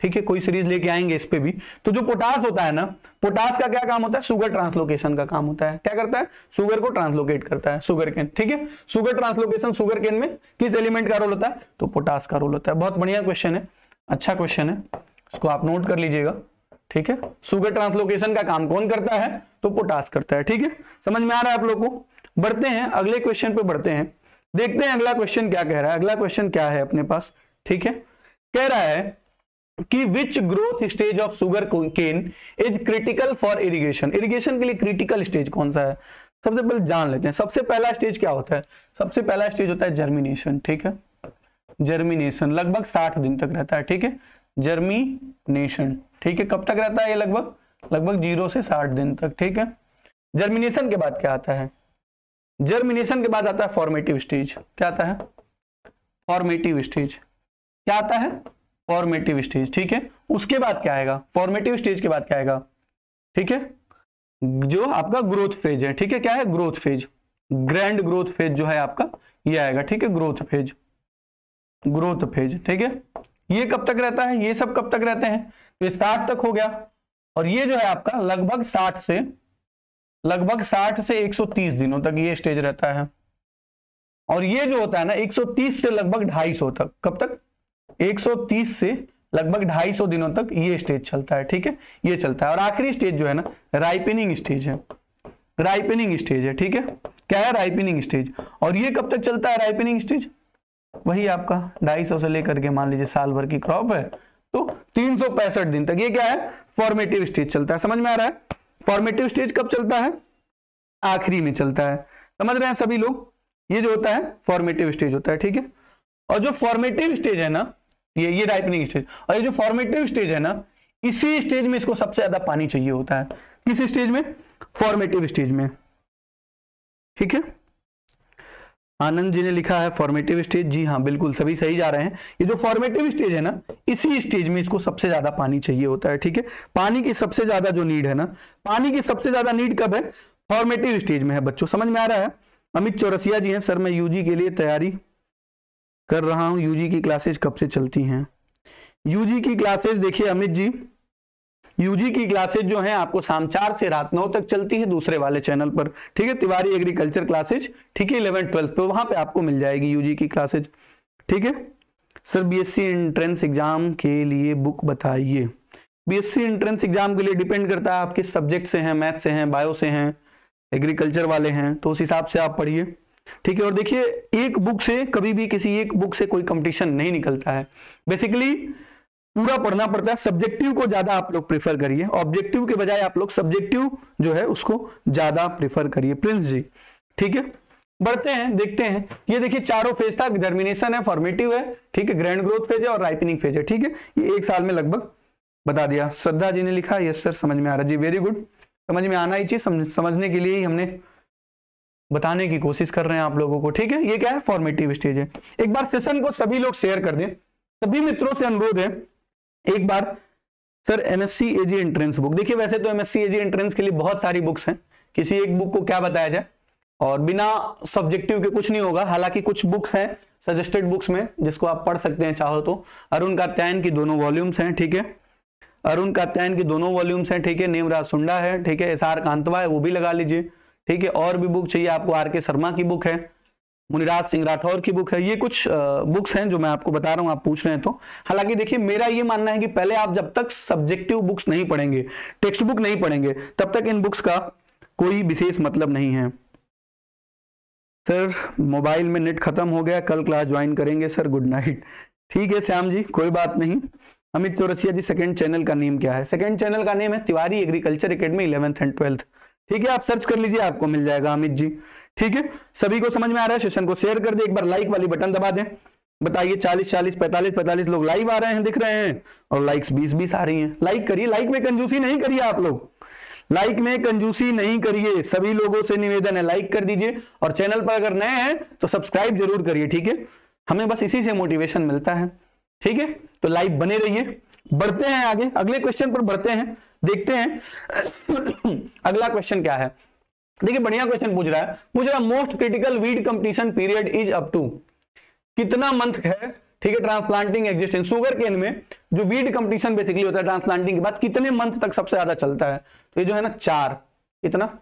ठीक है, कोई सीरीज लेके आएंगे इस पे भी। तो जो पोटास होता है ना, पोटास का क्या काम होता है, शुगर ट्रांसलोकेशन का काम होता है, क्या करता है, शुगर को ट्रांसलोकेट करता है, शुगर केन, ठीक है, शुगर ट्रांसलोकेशन, शुगर केन में किस एलिमेंट का रोल होता है, तो पोटास का रोल होता है। बहुत बढ़िया क्वेश्चन है, अच्छा क्वेश्चन है, इसको आप नोट कर लीजिएगा, ठीक है, शुगर ट्रांसलोकेशन का काम कौन करता है, तो पोटास करता है। ठीक है, समझ में आ रहा है आप लोग को। बढ़ते हैं अगले क्वेश्चन पे, बढ़ते हैं, देखते हैं अगला क्वेश्चन क्या कह रहा है, अगला क्वेश्चन क्या है अपने पास, ठीक है, कह रहा है कि which growth stage of sugar cane is critical for irrigation. Irrigation के लिए क्रिटिकल स्टेज कौन सा है, सबसे पहले जान लेते हैं। सबसे पहला स्टेज क्या होता है, सबसे पहला स्टेज होता है जर्मिनेशन, ठीक है, जर्मिनेशन लगभग साठ दिन तक रहता है, ठीक है, जर्मिनेशन, ठीक है, कब तक रहता है ये, लगभग लगभग जीरो से साठ दिन तक, ठीक है। जर्मिनेशन के बाद क्या आता है, जर्मिनेशन के बाद आता है फॉर्मेटिव स्टेज, क्या आता है, फॉर्मेटिव स्टेज, क्या आता है, फॉर्मेटिव स्टेज, ठीक है। उसके बाद क्या आएगा, फॉर्मेटिव स्टेज के बाद क्या आएगा, ठीक है, जो आपका ग्रोथ फेज है, ठीक है, क्या है, growth phase, grand growth phase जो है आपका ये आएगा, ठीक है, ग्रोथ फेज, ग्रोथ फेज, ठीक है। ये कब तक रहता है, ये सब कब तक रहते हैं, तो ये साठ तक हो गया, और ये जो है आपका लगभग साठ से लगभग साठ से एक सौ तीस दिनों तक ये स्टेज रहता है, और ये जो होता है ना एक सौ तीस से लगभग दो सौ पचास तक, कब तक, एक सौ तीस से लगभग दो सौ पचास दिनों तक ये स्टेज चलता है, ठीक है, ये चलता है। और आखिरी स्टेज जो है ना राइपनिंग स्टेज है, राइपनिंग स्टेज है, ठीक है, क्या है, राइपनिंग स्टेज, और ये कब तक चलता है राइपनिंग स्टेज, वही आपका दो सौ पचास से लेकर के मान लीजिए साल भर की क्रॉप है तो तीन सौ पैंसठ दिन तक ये क्या है, फॉर्मेटिव स्टेज चलता है। समझ में आ रहा है, फॉर्मेटिव स्टेज कब चलता है, आखिरी में चलता है, समझ रहे हैं सभी लोग, ये जो होता है फॉर्मेटिव स्टेज होता है, ठीक है। और जो फॉर्मेटिव स्टेज है ना ये ये राइपनिंग स्टेज, और ये जो फॉर्मेटिव स्टेज है ना इसी स्टेज में इसको सबसे ज्यादा पानी चाहिए होता है, किस स्टेज में, फॉर्मेटिव स्टेज में, ठीक है। आनंद जी ने लिखा है फॉर्मेटिव स्टेज, जी हाँ बिल्कुल सभी सही जा रहे हैं, ये जो फॉर्मेटिव स्टेज है ना इसी स्टेज में इसको सबसे ज्यादा पानी चाहिए होता है, ठीक है, पानी की सबसे ज्यादा जो नीड है ना, पानी की सबसे ज्यादा नीड कब है, फॉर्मेटिव स्टेज में है बच्चों, समझ में आ रहा है। अमित चौरसिया जी हैं, सर मैं यूजी के लिए तैयारी कर रहा हूँ, यूजी की क्लासेज कब से चलती हैं, यूजी की क्लासेज देखिए अमित जी, यूजी की क्लासेज जो है आपको शाम चार से रात नौ तक चलती है दूसरे वाले चैनल पर, ठीक है, तिवारी एग्रीकल्चर क्लासेज, ठीक है, इलेवन ट्वेल्थ पे वहां पे आपको मिल जाएगी यूजी की क्लासेज, ठीक है। सर बीएससी एंट्रेंस एग्जाम के लिए बुक बताइए, बीएससी एंट्रेंस एग्जाम के लिए डिपेंड करता है आप किस सब्जेक्ट से हैं, मैथ से हैं, बायो से हैं, एग्रीकल्चर वाले हैं, तो उस हिसाब से आप पढ़िए, ठीक है। और देखिए एक बुक से कभी भी किसी एक बुक से कोई कंपटीशन नहीं निकलता है, बेसिकली पूरा पढ़ना पड़ता है, सब्जेक्टिव को ज्यादा आप लोग प्रेफर करिए, ऑब्जेक्टिव के बजाय आप लोग सब्जेक्टिव जो है उसको ज्यादा प्रेफर करिए प्रिंस जी, ठीक है। बढ़ते हैं, देखते हैं, ये देखिए चारों फेज था, जर्मिनेशन है, फॉर्मेटिव है, ठीक है, ग्रैंड ग्रोथ फेज है और राइपनिंग फेज है, ठीक है, ये एक साल में लगभग बता दिया। श्रद्धा जी ने लिखा यस सर समझ में आ रहा है, जी वेरी गुड, समझ में आना ही चाहिए, समझने के लिए ही हमने बताने की कोशिश कर रहे हैं आप लोगों को, ठीक है। ये क्या है, फॉर्मेटिव स्टेज है। एक बार सेशन को सभी लोग शेयर कर दें, सभी मित्रों से अनुरोध है एक बार, sir MSc AG entrance book, देखिए वैसे तो एमएससी एजी एंट्रेंस के लिए बहुत सारी बुक्स हैं, किसी एक बुक को क्या बताया जाए, और बिना सब्जेक्टिव के कुछ नहीं होगा, हालांकि कुछ बुक्स हैं सजेस्टेड बुक्स में जिसको आप पढ़ सकते हैं चाहो तो, अरुण कात्यायन की दोनों वॉल्यूम्स हैं, ठीक है, अरुण कात्यायन की दोनों वॉल्यूम्स हैं, ठीक है, नेमराज सुंडा है, ठीक है, एस आर कांतवा है, वो भी लगा लीजिए, ठीक है, और भी बुक चाहिए आपको, आर के शर्मा की बुक है, मुनिराज सिंह राठौर की बुक है, ये कुछ बुक्स हैं जो मैं आपको बता रहा हूँ, आप पूछ रहे हैं तो। हालांकि देखिए मेरा ये मानना है कि पहले आप जब तक सब्जेक्टिव बुक्स नहीं पढ़ेंगे, टेक्स्ट बुक नहीं पढ़ेंगे, तब तक इन बुक्स का कोई विशेष मतलब नहीं है। सर मोबाइल में नेट खत्म हो गया, कल क्लास ज्वाइन करेंगे सर, गुड नाइट, ठीक है श्याम जी कोई बात नहीं। अमित चौरसिया जी सेकेंड चैनल का नेम क्या है, सेकेंड चैनल का नेम है Tiwari agriculture academy eleventh and twelfth, ठीक है, आप सर्च कर लीजिए आपको मिल जाएगा अमित जी, ठीक है। सभी को समझ में आ रहा है, सेशन को शेयर कर दे, एक बार लाइक वाली बटन दबा दें, बताइए चालीस चालीस पैंतालीस पैंतालीस लोग लाइव आ रहे हैं दिख रहे हैं, और लाइक्स बीस बीस आ रही हैं, लाइक करिए, लाइक में कंजूसी नहीं करिए आप लोग, लाइक में कंजूसी नहीं करिए, सभी लोगों से निवेदन है लाइक कर दीजिए, और चैनल पर अगर नए हैं तो सब्सक्राइब जरूर करिए, ठीक है, हमें बस इसी से मोटिवेशन मिलता है। ठीक है, तो लाइव बने रहिए, बढ़ते हैं आगे, अगले क्वेश्चन पर बढ़ते हैं, देखते हैं अगला क्वेश्चन क्या है। देखिए बढ़िया क्वेश्चन पूछ रहा है, पूछ रहा है most critical weed competition period is up to कितना मंथ है। ठीक है, ट्रांसप्लांटिंग एग्जिस्टेंस सुगर केन में जो वीड कंपटीशन बेसिकली होता है ट्रांसप्लांटिंग के बाद कितने मंथ तक सबसे ज्यादा चलता है, तो ये जो है ना चार, कितना,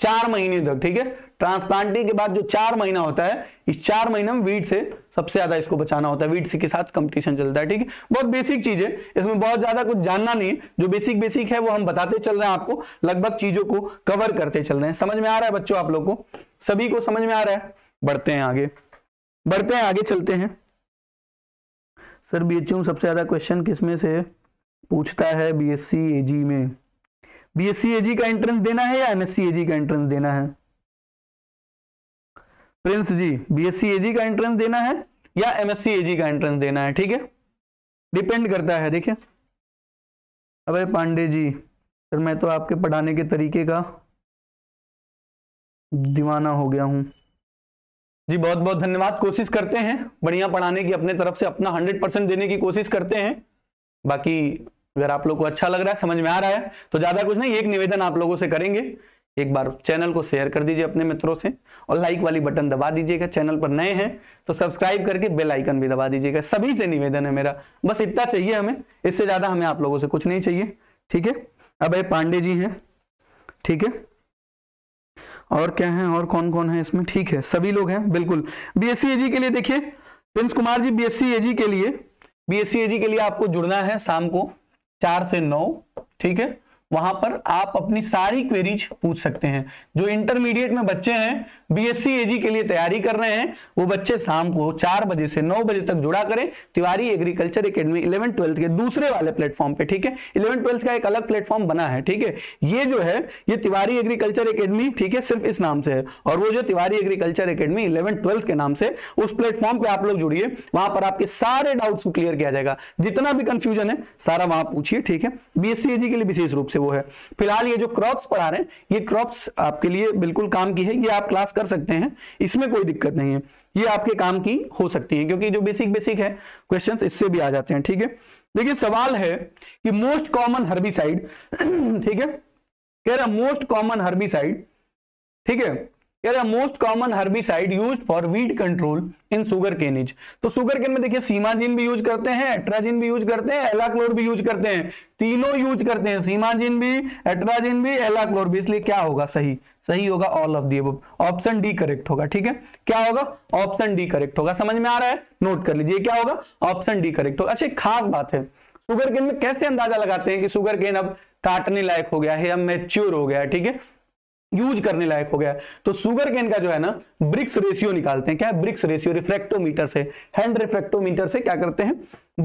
चार महीने तक। ठीक है, ट्रांसप्लांटिंग के बाद जो चार महीना होता है, इस चार महीने में वीड से सबसे ज्यादा इसको बचाना होता है, वीड के साथ कंपटीशन चलता है। ठीक है, बहुत बेसिक चीज है, इसमें बहुत ज्यादा कुछ जानना नहीं है, जो बेसिक बेसिक है वो हम बताते चल रहे हैं, आपको लगभग चीजों को कवर करते चल रहे हैं। समझ में आ रहा है बच्चों, आप लोग को सभी को समझ में आ रहा है? बढ़ते हैं आगे, बढ़ते हैं आगे, चलते हैं। सर बीएचयू में सबसे ज्यादा क्वेश्चन किसमें से पूछता है? बीएससी एजी में। बीएससी एजी का एंट्रेंस देना है या एमएससी एजी का एंट्रेंस देना है? प्रिंस जी, बीएससी एजी का एंट्रेंस देना है या एमएससी एजी का एंट्रेंस देना है? ठीक है, डिपेंड करता है। देखिए अबे पांडे जी, सर मैं तो आपके पढ़ाने के तरीके का दीवाना हो गया हूं। जी बहुत बहुत धन्यवाद, कोशिश करते हैं बढ़िया पढ़ाने की, अपने तरफ से अपना हंड्रेड परसेंट देने की कोशिश करते हैं। बाकी अगर आप लोग को अच्छा लग रहा है, समझ में आ रहा है, तो ज्यादा कुछ नहीं, एक निवेदन आप लोगों से करेंगे, एक बार चैनल को शेयर कर दीजिए अपने मित्रों से और लाइक वाली बटन दबा दीजिएगा। चैनल पर नए हैं तो सब्सक्राइब करके बेल आइकन भी दबा दीजिएगा। सभी से निवेदन है मेरा, बस इतना चाहिए हमें, इससे ज्यादा हमें आप लोगों से कुछ नहीं चाहिए। ठीक है, अबे पांडे जी हैं, ठीक है, और क्या है, और कौन कौन है इसमें? ठीक है, सभी लोग हैं, बिल्कुल। बीएससी एजी के लिए देखिए प्रिंस कुमार जी, बीएससी एजी के लिए बीएससी एजी के लिए आपको जुड़ना है शाम को चार से नौ। ठीक है, वहां पर आप अपनी सारी क्वेरीज पूछ सकते हैं। जो इंटरमीडिएट में बच्चे हैं बीएससी एजी के लिए तैयारी कर रहे हैं, वो बच्चे शाम को चार बजे से नौ बजे तक जुड़ा करें Tiwari agriculture academy eleven twelfth के दूसरे वाले प्लेटफॉर्म पे। ठीक है, इलेवन ट्वेल्थ का एक अलग प्लेटफॉर्म बना है। ठीक है, ये जो है ये तिवारी एग्रीकल्चर एकेडमी, ठीक है, सिर्फ इस नाम से है, और वो जो Tiwari agriculture academy eleven twelfth के नाम से, उस प्लेटफॉर्म पर आप लोग जुड़िए, वहां पर आपके सारे डाउट्स को क्लियर किया जाएगा, जितना भी कंफ्यूजन है सारा वहां पूछिए। ठीक है, बीएससी एजी के लिए विशेष रूप से वो है। फिलहाल ये जो क्रॉप्स पढ़ा रहे हैं, ये क्रॉप्स आपके लिए बिल्कुल काम की है, ये आप क्लास कर सकते हैं, इसमें कोई दिक्कत नहीं है, ये आपके काम की हो सकती है, क्योंकि जो बेसिक बेसिक है क्वेश्चंस इससे भी आ जाते हैं। ठीक है, देखिए सवाल है कि मोस्ट कॉमन हर्बिसाइड, ठीक है, कह रहा मोस्ट कॉमन हर्बिसाइड, ठीक है, कह रहा most common herbicide used for weed control in sugar cane is. तो सुगर केन में देखिए सीमाजिन भी यूज करते हैं, एट्राजिन भी यूज करते हैं, एलाक्लोर भी यूज करते हैं, तीनों यूज करते हैं, सीमाजिन भी, एट्राजिन भी, एलाक्लोर भी, इसलिए क्या होगा सही? सही होगा all of the above, option D correct होगा। ठीक है, क्या होगा? ऑप्शन डी करेक्ट होगा। समझ में आ रहा है? नोट कर लीजिए, क्या होगा? ऑप्शन डी करेक्ट होगा। अच्छा, एक खास बात है, सुगर केन में कैसे अंदाजा लगाते हैं कि सुगर केन अब काटने लायक हो गया है, अब मैच्योर हो गया है, ठीक है, यूज करने लायक हो गया, तो सुगर केन का जो है ना ब्रिक्स रेशियो निकालते हैं। क्या है? ब्रिक्स रेशियो, रिफ्रैक्टोमीटर से, हैंड रिफ्रैक्टोमीटर से क्या करते हैं?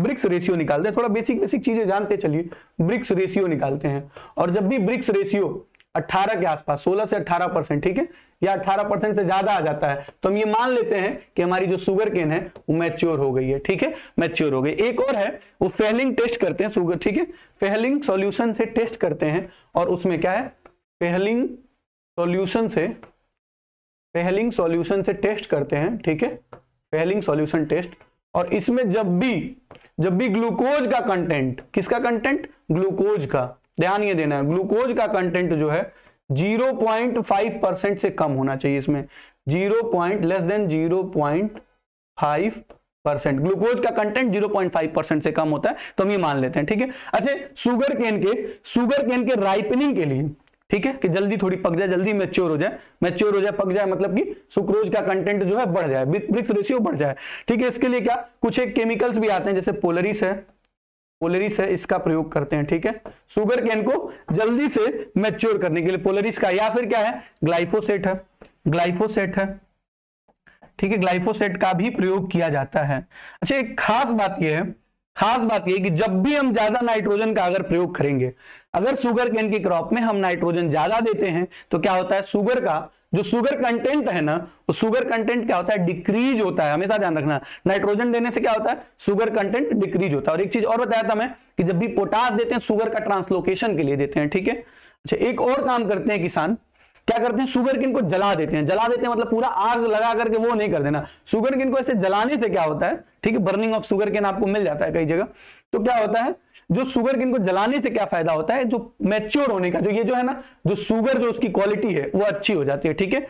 ब्रिक्स रेशियो निकालते हैं। थोड़ा बेसिक बेसिक चीजें जानते चलिए, ब्रिक्स रेशियो निकालते हैं, और जब भी ब्रिक्स रेशियो अठारह के आसपास, सोलह से अठारह परसेंट, ठीक है, या अठारह परसेंट से ज्यादा आ जाता है, तो हम ये मान लेते हैं कि हमारी जो सुगर केन है वो मैच्योर हो गई है। ठीक है, मैच्योर हो गई। एक और है, वो फेहलिंग टेस्ट करते हैं सुगर, ठीक है, फेहलिंग सॉल्यूशन से टेस्ट करते हैं, और उसमें क्या है, फेहलिंग सॉल्यूशन से फेहलिंग सॉल्यूशन से टेस्ट करते हैं, ठीक है, फेहलिंग सॉल्यूशन टेस्ट, और इसमें जब भी जब भी ग्लूकोज का कंटेंट, किसका कंटेंट? ग्लूकोज का, ध्यान ये देना है, ग्लूकोज का कंटेंट जो है जीरो पॉइंट फाइव परसेंट से कम होना चाहिए, इसमें zero point less than zero point five percent glucose का content zero point five percent से कम होता है, तो हम ये मान लेते हैं। ठीक है, अच्छा, सुगर केन के सुगर केन के राइपनिंग के लिए, ठीक है, कि जल्दी थोड़ी पक जाए, जल्दी मैच्योर हो जाए, मैच्योर हो जाए, पक जाए, मतलब कि सुक्रोज का कंटेंट जो है बढ़ जाए, ब्रिक्स रेशियो बढ़ जाए। ठीक है, इसके लिए क्या कुछ एक केमिकल्स भी आते हैं, जैसे पोलरिस है, पोलरिस है, इसका प्रयोग करते हैं। ठीक है, सुगर केन को जल्दी से मैच्योर करने के लिए पोलरिस का, या फिर क्या है, ग्लाइफोसेट है, ग्लाइफोसेट है, ठीक है, ग्लाइफोसेट का भी प्रयोग किया जाता है। अच्छा, एक खास बात यह है, खास बात यह कि जब भी हम ज्यादा नाइट्रोजन का अगर प्रयोग करेंगे, अगर सुगर केन की क्रॉप में हम नाइट्रोजन ज्यादा देते हैं, तो क्या होता है, सुगर का जो सुगर कंटेंट है ना, वो सुगर कंटेंट क्या होता है, डिक्रीज होता है। हमेशा ध्यान रखना, नाइट्रोजन देने से क्या होता है, सुगर कंटेंट डिक्रीज होता है। और एक चीज और बताया था मैं कि जब भी पोटास देते हैं सुगर का ट्रांसलोकेशन के लिए देते हैं। ठीक है, अच्छा, एक और काम करते हैं किसान, क्या करते हैं, शुगरकेन को जला देते हैं। जला देते हैं मतलब पूरा आग लगा करके वो नहीं कर देना, शुगरकेन को ऐसे जलाने से क्या होता है, ठीक है, बर्निंग ऑफ शुगरकेन आपको मिल जाता है कई जगह। तो क्या होता है, जो शुगरकेन को जलाने से क्या फायदा होता है, जो मैच्योर होने का, जो ये जो है ना, जो शुगर जो उसकी क्वालिटी है वो अच्छी हो जाती है, ठीक है,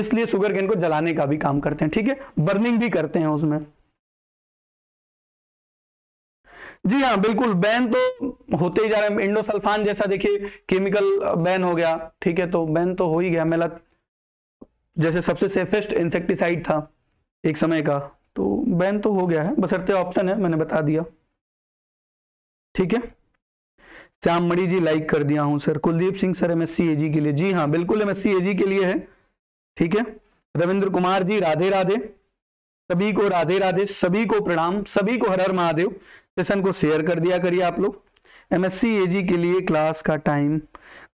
इसलिए शुगरकेन को जलाने का भी काम करते हैं, ठीक है, बर्निंग भी करते हैं उसमें। जी हाँ बिल्कुल, बैन तो होते ही जा रहे हैं, इंडोसल्फान जैसा देखिए केमिकल बैन हो गया, ठीक है, तो बैन तो हो ही गया। मेलात जैसे सबसे सेफेस्ट इंसेक्टिसाइड था एक समय का, तो बैन तो हो गया है, बशर्ते ऑप्शन है, मैंने बता दिया, ठीक है। श्याम मणि जी लाइक कर दिया हूं sir. Kuldeep Singh sir MSc AG के लिए, जी हाँ बिल्कुल एमएससी एजी के लिए है, ठीक है। रविंद्र कुमार जी राधे राधे, सभी को राधे राधे, सभी को प्रणाम, सभी को हर हर महादेव। सेशन को शेयर कर दिया करिए आप लोग। एमएससी एजी के लिए क्लास का time,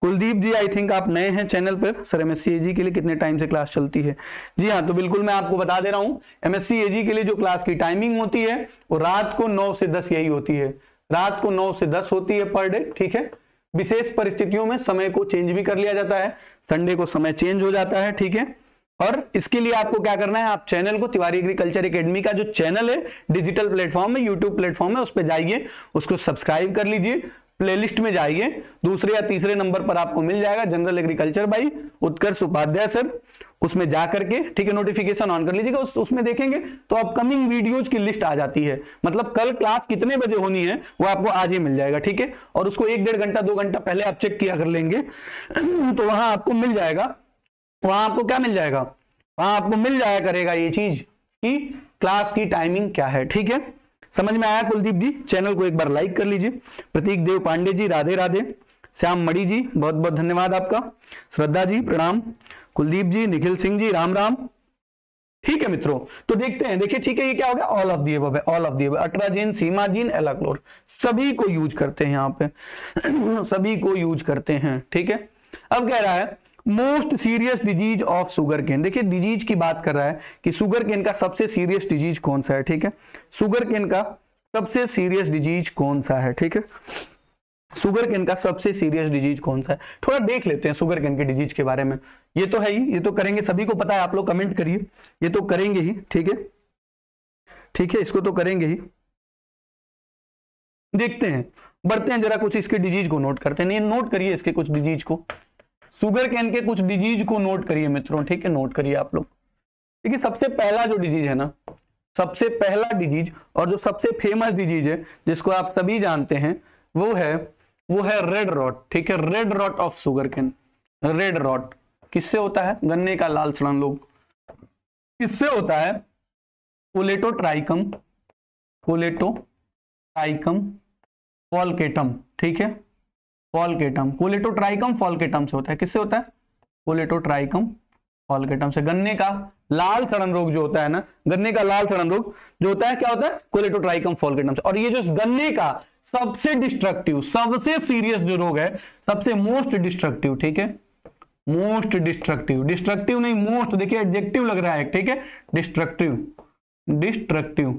Kuldeep ji I think आप नए हैं चैनल पर। सर एमएससी एजी के लिए कितने टाइम से क्लास चलती है? जी हाँ, तो बिल्कुल मैं आपको बता दे रहा हूँ, एमएससी एजी के लिए जो क्लास की टाइमिंग होती है वो रात को नौ से दस यही होती है, रात को नौ से दस होती है पर डे, ठीक है। विशेष परिस्थितियों में समय को चेंज भी कर लिया जाता है, संडे को समय चेंज हो जाता है, ठीक है। और इसके लिए आपको क्या करना है, आप चैनल को, तिवारी एग्रीकल्चर एकेडमी का जो चैनल है डिजिटल प्लेटफॉर्म है, यूट्यूब प्लेटफॉर्म है, उस पर जाइए, उसको सब्सक्राइब कर लीजिए, प्लेलिस्ट में जाइए, दूसरे या तीसरे नंबर पर आपको मिल जाएगा जनरल एग्रीकल्चर भाई उत्कर्ष उपाध्याय सर, उसमें जा करके, ठीक है, नोटिफिकेशन ऑन कर लीजिएगा। उस, उसमें देखेंगे तो अपकमिंग वीडियोज की लिस्ट आ जाती है, मतलब कल क्लास कितने बजे होनी है वो आपको आज ही मिल जाएगा, ठीक है। और उसको एक डेढ़ घंटा दो घंटा पहले आप चेक किया कर लेंगे तो वहां आपको मिल जाएगा, वहां आपको क्या मिल जाएगा, वहां आपको मिल जाया करेगा ये चीज कि क्लास की टाइमिंग क्या है, ठीक है। समझ में आया कुलदीप जी? चैनल को एक बार लाइक कर लीजिए। प्रतीक देव पांडे जी राधे राधे, श्याम मणि जी बहुत बहुत धन्यवाद आपका, श्रद्धा जी प्रणाम, कुलदीप जी, निखिल सिंह जी राम राम, ठीक है मित्रों। तो देखते हैं, देखिए ठीक है, ये क्या हो गया, ऑल ऑफ दी अबव है, all of the above, atrazine, simazine, alachlor, सभी को यूज करते हैं यहाँ पे सभी को यूज करते हैं, ठीक है। अब कह रहा है most serious disease of sugar cane, देखिए डिजीज की बात कर रहा है कि शुगर केन का सबसे सीरियस डिजीज कौन सा है, ठीक है, शुगर केन का सबसे सीरियस डिजीज कौन सा है, ठीक है, शुगर केन का सबसे सीरियस डिजीज कौन सा है। थोड़ा देख लेते हैं शुगर केन के डिजीज के बारे में, ये तो है ही, ये तो करेंगे, सभी को पता है, आप लोग कमेंट करिए, ये तो करेंगे ही, ठीक है, ठीक है, इसको तो करेंगे ही। देखते हैं, बढ़ते हैं जरा, कुछ इसके डिजीज को नोट करते हैं, नोट करिए इसके कुछ डिजीज को, शुगर केन के कुछ डिजीज को नोट करिए मित्रों, ठीक है, नोट करिए आप लोग। देखिए सबसे पहला जो डिजीज है ना, सबसे पहला डिजीज और जो सबसे फेमस डिजीज है जिसको आप सभी जानते हैं वो है वो है रेड रॉट, ठीक है, red rot of sugar cane. Red rot किससे होता है? गन्ने का लाल सड़न लोग, किससे होता है? कोलेटोट्राइकम कोलेटोट्राइकम फाल्केटम, ठीक है, फाल्केटम, कोलेटोट्राइकम फाल्केटम से होता है, किससे होता है? कोलेटोट्राइकम फाल्केटम से। गन्ने का लाल सड़न रोग जो होता है ना, गन्ने का लाल सड़न रोग जो होता है क्या होता है? कोलेटोट्राइकम फाल्केटम से। और ये जो गन्ने का सबसे डिस्ट्रक्टिव, सबसे सीरियस जो रोग है, सबसे मोस्ट डिस्ट्रक्टिव, ठीक है, मोस्ट डिस्ट्रक्टिव, डिस्ट्रक्टिव नहीं मोस्ट, देखिए एडजेक्टिव लग रहा है, ठीक है, डिस्ट्रक्टिव, डिस्ट्रक्टिव,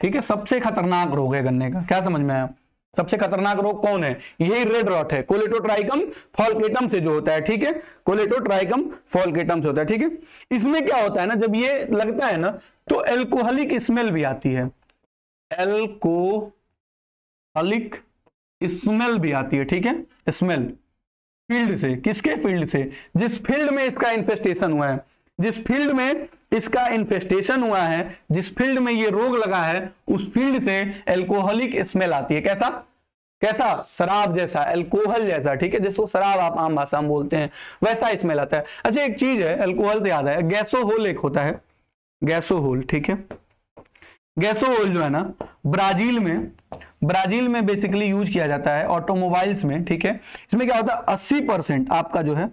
ठीक है, सबसे खतरनाक रोग है गन्ने का। क्या समझ में आया? सबसे खतरनाक रोग कौन है? यही रेड रॉट है, कोलेटोट्राइकम फाल्केटम से जो होता है, ठीक है, कोलेटोट्राइकम फाल्केटम से होता है, ठीक है। इसमें क्या होता है ना, जब ये लगता है ना तो एल्कोहलिक स्मेल भी आती है, एल्कोहलिक स्मेल भी आती है, ठीक है, स्मेल फील्ड से, किसके फील्ड से? जिस फील्ड में इसका इन्फेस्टेशन हुआ है, जिस फील्ड में इसका इन्फेस्टेशन हुआ है, जिस फील्ड में ये रोग लगा है, उस फील्ड से एल्कोहलिक स्मेल आती है। कैसा कैसा? शराब जैसा, एल्कोहल जैसा, ठीक है, जिसको शराब आप आम भाषा में बोलते हैं, वैसा स्मेल आता है। अच्छा एक चीज है, एल्कोहल से याद है, गैसोहोल एक होता है, गैसोहोल, ठीक है, गैसोहोल जो है ना ब्राजील में, ब्राजील में बेसिकली यूज किया जाता है ऑटोमोबाइल्स में, ठीक है। इसमें क्या होता है, अस्सी परसेंट आपका जो है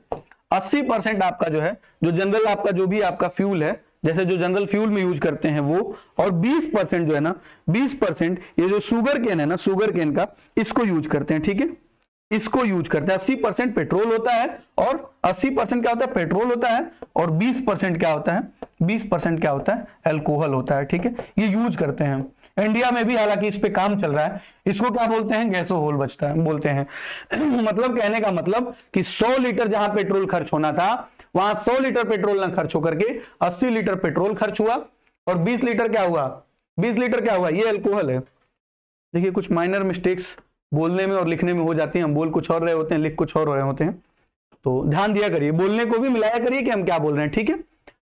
अस्सी परसेंट आपका जो है, जो जनरल आपका जो भी आपका फ्यूल है, जैसे जो जनरल फ्यूल में यूज करते हैं वो, और बीस परसेंट जो है ना, बीस परसेंट ये जो शुगर केन है ना, शुगर केन का इसको यूज करते हैं, ठीक है, इसको यूज करते हैं। अस्सी परसेंट पेट्रोल होता है, और अस्सी परसेंट क्या होता है? पेट्रोल होता है, और बीस परसेंट क्या होता है? बीस परसेंट क्या होता है? एल्कोहल होता है, ठीक है, ये यूज करते हैं। इंडिया में भी हालांकि इस पे काम चल रहा है। इसको क्या बोलते हैं, गैसो होल बचता है बोलते हैं। मतलब कहने का मतलब कि सौ लीटर जहां पेट्रोल खर्च होना था वहां सौ लीटर पेट्रोल ना खर्च होकर के अस्सी लीटर पेट्रोल खर्च हुआ और बीस लीटर क्या हुआ, बीस लीटर क्या हुआ, ये अल्कोहल है। देखिए कुछ माइनर मिस्टेक्स बोलने में और लिखने में हो जाती हैं, हम बोल कुछ और रहे होते हैं, लिख कुछ और रहे होते हैं, तो ध्यान दिया करिए, बोलने को भी मिलाया करिए कि हम क्या बोल रहे हैं, ठीक है।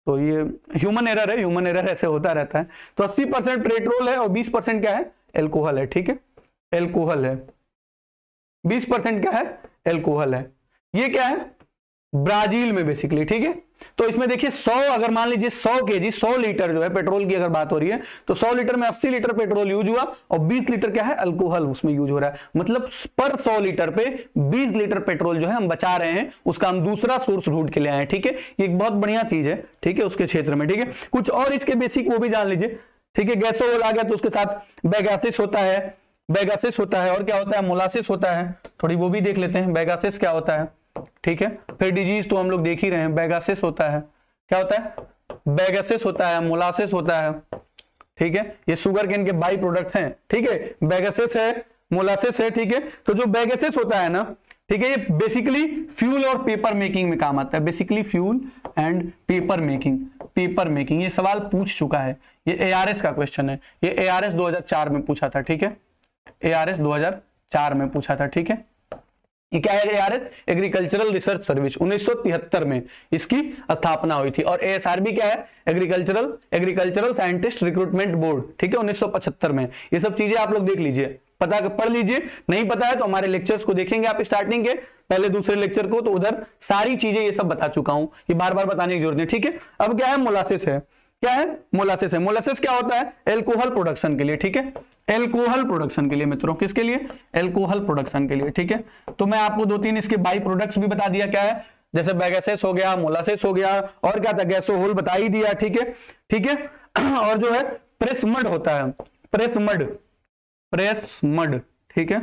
तो ये ह्यूमन एरर है, ह्यूमन एरर ऐसे होता रहता है। तो अस्सी परसेंट पेट्रोल है और बीस परसेंट क्या है, एल्कोहल है, ठीक है, एल्कोहल है। बीस परसेंट क्या है, एल्कोहल है। ये क्या है, ब्राजील में बेसिकली, ठीक है। तो इसमें देखिए सौ, अगर मान लीजिए सौ केजी, सौ लीटर जो है पेट्रोल की अगर बात हो रही है तो सौ लीटर में अस्सी लीटर पेट्रोल यूज हुआ और बीस लीटर क्या है, अल्कोहल उसमें यूज हो रहा है। मतलब पर सौ लीटर पे बीस लीटर पेट्रोल जो है हम बचा रहे हैं, उसका हम दूसरा सोर्स ढूंढ के ले आए, ठीक है। ये एक बहुत बढ़िया चीज है, ठीक है, उसके क्षेत्र में, ठीक है। कुछ और इसके बेसिक वो भी जान लीजिए, ठीक है। गैसोल आ गया तो उसके साथ बैगासिस होता है, बैगासिस होता है और क्या होता है, मोलासिस होता है, थोड़ी वो भी देख लेते हैं। बैगासिस क्या होता है, ठीक है। फिर डिजीज तो हम लोग देख ही रहे हैं, बैगासिस होता है, क्या होता है, बैगासिस होता है, मोलासिस होता है, ठीक है। ये शुगर केन के बाई प्रोडक्ट्स हैं, ठीक है। बैगासिस है, मोलासिस है, ठीक है। तो जो बैगासिस होता है ना, ठीक है, ये बेसिकली फ्यूल और पेपर मेकिंग में काम आता है, basically fuel and paper making, paper making. ये सवाल पूछ चुका है, ये एआरएस का क्वेश्चन है, ये एआरएस दो हज़ार चार में पूछा था, ठीक है, एआरएस दो हज़ार चार में पूछा था, ठीक है। ये क्या है, एआरएस एग्रीकल्चरल रिसर्च सर्विस, उन्नीस सौ तिहत्तर में इसकी स्थापना हुई थी। और एएसआरबी क्या है, agricultural agricultural scientist recruitment board, ठीक है, उन्नीस सौ पचहत्तर में। ये सब चीजें आप लोग देख लीजिए, पता पढ़ लीजिए, नहीं पता है तो हमारे लेक्चर्स को देखेंगे आप स्टार्टिंग के पहले दूसरे लेक्चर को, तो उधर सारी चीजें ये सब बता चुका हूं, ये बार बार बताने की जरूरत नहीं, ठीक है। अब क्या है, मोलासिस है, क्या है, मोलासिस है। मोलासिस क्या होता है, एल्कोहल प्रोडक्शन के लिए, ठीक है, एल्कोहल प्रोडक्शन के लिए मित्रों, किसके लिए, एल्कोहल प्रोडक्शन के लिए, ठीक है। तो मैं आपको दो तीन इसके बाई प्रोडक्ट्स भी बता दिया, क्या है, जैसे बैगासिस हो गया, मोलासिस हो गया और क्या था, गैसोहोल बता ही दिया, ठीक है, ठीक है। और जो है प्रेसमड होता है, प्रेसमड, प्रेसमड, ठीक है,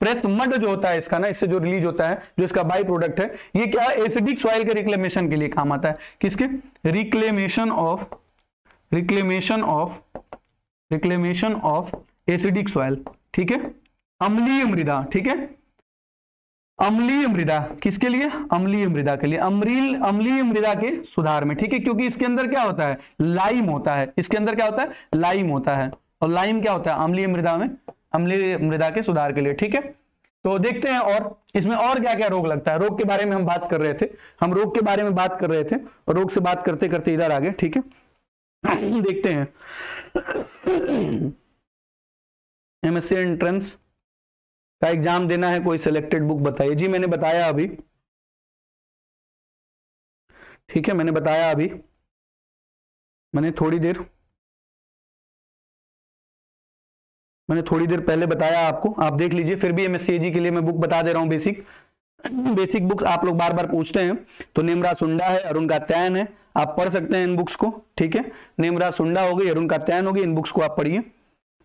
प्रेसमड जो होता है इसका ना, इससे जो रिलीज होता है, जो इसका बाई प्रोडक्ट है, ये क्या है, एसिडिक सॉइल के रिक्लेमेशन के लिए काम आता है, किसके, reclamation of reclamation of reclamation of acidic soil, ठीक है। अम्लीय मृदा, ठीक है, अम्लीय मृदा किसके लिए, अम्लीय मृदा के लिए, अम्लीय अम्लीय मृदा के सुधार में, ठीक है, क्योंकि इसके अंदर क्या होता है, लाइम होता है, इसके अंदर क्या होता है, लाइम होता है, और लाइम क्या होता है, अम्लीय मृदा में, अम्लीय मृदा के सुधार के लिए, ठीक है। तो देखते हैं और इसमें और क्या क्या रोग लगता है, रोग के बारे में हम बात कर रहे थे, हम रोग के बारे में बात कर रहे थे और रोग से बात करते करते इधर आगे, ठीक है। देखते हैं, एमएससी एंट्रेंस का एग्जाम देना है, कोई सिलेक्टेड बुक बताइए। जी मैंने बताया अभी, ठीक है, मैंने बताया अभी, मैंने थोड़ी देर मैंने थोड़ी देर पहले बताया आपको, आप देख लीजिए। फिर भी एमएससीजी के लिए मैं बुक बता दे रहा हूं, बेसिक बेसिक बुक्स आप लोग बार बार पूछते हैं, तो नेमरा सुंडा है, अरुण कात्यायन है, आप पढ़ सकते हैं इन बुक्स को, ठीक है। नेमरा सुंडा हो गई, अरुण कात्यायन हो गई, इन बुक्स को आप पढ़िए।